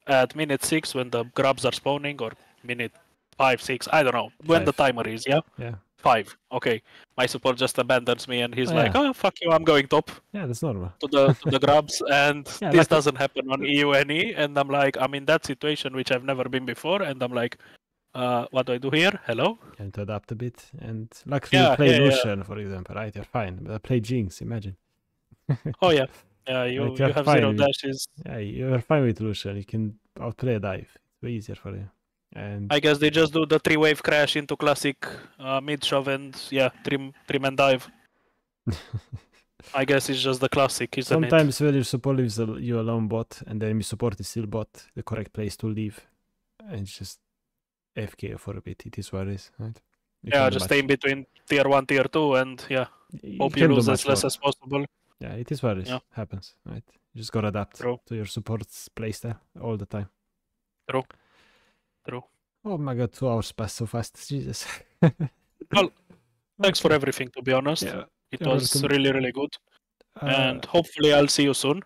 at minute six when the grubs are spawning, or minute five, six, I don't know, when five. The timer is, yeah? Yeah. Five, okay. My support just abandons me, and he's oh, like, yeah. oh, fuck you, I'm going top. Yeah, that's normal. To the, to the grubs, and yeah, this like doesn't it. happen on E U N E, and I'm like, I'm in that situation, which I've never been before, and I'm like, Uh, what do I do here? Hello? You have to adapt a bit. And luckily yeah, you play yeah, Lucian, yeah. for example, right? You're fine. But I play Jinx, imagine. Oh, yeah. Yeah, you, like you have zero with, dashes. Yeah, you're fine with Lucian. You can outplay a dive. It's way easier for you. And I guess they just do the three-wave crash into classic uh, mid-shove and, yeah, trim, trim and dive. I guess it's just the classic, isn't Sometimes it? Sometimes when your support leaves you alone bot, and then your support is still bot, the correct place to leave. And it's just F K for a bit, it is what it is, right? You yeah, just stay in between tier one, tier two, and yeah, you hope you lose as less more. as possible. Yeah, it is what it is. Yeah. Happens, right? You just gotta adapt True. to your support's playstyle all the time. True. True. Oh my god, two hours passed so fast, Jesus. Well, thanks for everything, to be honest. Yeah. It You're was welcome. really, really good. Uh, and hopefully I'll see you soon.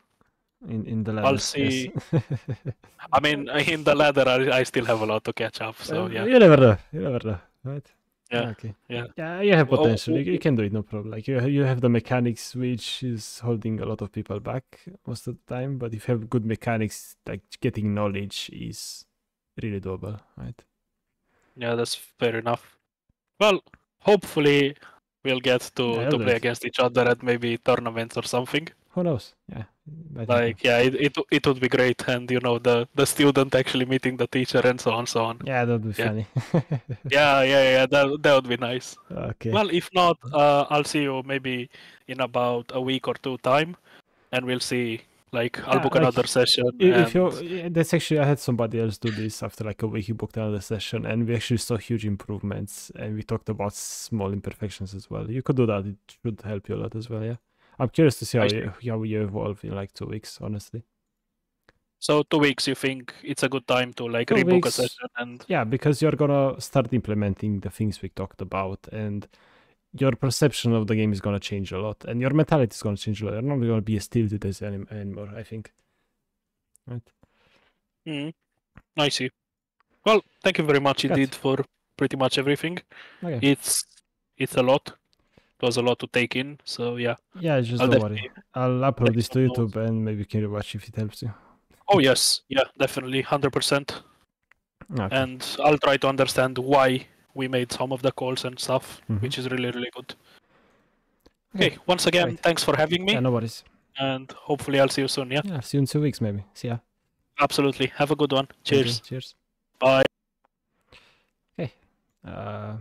In, in the ladder. I'll see. Yes. I mean, in the ladder, I, I still have a lot to catch up. So, uh, yeah. You never know. You never know, right? Yeah. Okay. Yeah. Yeah, you have potential. Oh, you, you can do it, no problem. Like, you have, you have the mechanics, which is holding a lot of people back most of the time. But if you have good mechanics, like, getting knowledge is really doable, right? Yeah, that's fair enough. Well, hopefully we'll get to, yeah, to play against each other at maybe tournaments or something. Who knows? Yeah. Like, yeah, it, it it would be great. And, you know, the, the student actually meeting the teacher and so on, so on. Yeah, that would be yeah. funny. yeah, yeah, yeah, that, that would be nice. Okay. Well, if not, uh, I'll see you maybe in about a week or two time. And we'll see, like, I'll yeah, book like, another session. If and... you That's actually, I had somebody else do this after like a week. He booked another session and we actually saw huge improvements. And we talked about small imperfections as well. You could do that. It should help you a lot as well, yeah. I'm curious to see how you, how you evolve in like two weeks, honestly. So two weeks, you think it's a good time to like two rebook weeks, a session? And yeah, because you're gonna start implementing the things we talked about, and your perception of the game is gonna change a lot, and your mentality is gonna change a lot. You're not gonna be as tilted as any anymore, I think. Right. Mm, I see. Well, thank you very much Cut. indeed for pretty much everything. Okay. It's it's a lot. Was a lot to take in, so yeah. Yeah, just I'll don't worry. I'll upload this to YouTube notes. and maybe you can rewatch if it helps you. Oh yes, yeah, definitely, one hundred percent. Okay. And I'll try to understand why we made some of the calls and stuff, mm-hmm. which is really, really good. Okay, okay. once again, right. thanks for having me. Yeah, no worries. And hopefully I'll see you soon, yeah? Yeah, see you in two weeks maybe. See ya. Absolutely, have a good one. Cheers. Okay. Cheers. Bye. Okay. Uh...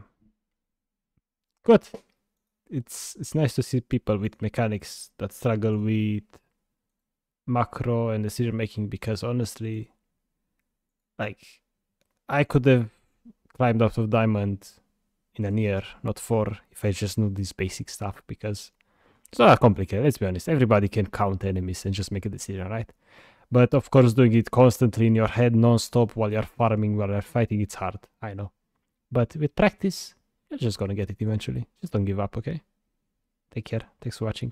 Good. It's it's nice to see people with mechanics that struggle with macro and decision making, because honestly, like, I could have climbed out of diamond in a year, not four, if I just knew this basic stuff, because it's not that complicated, let's be honest. Everybody can count enemies and just make a decision, right? But of course, doing it constantly in your head non-stop while you're farming, while you're fighting, it's hard, I know. But with practice, you're just gonna get it eventually. Just don't give up, okay? Take care. Thanks for watching.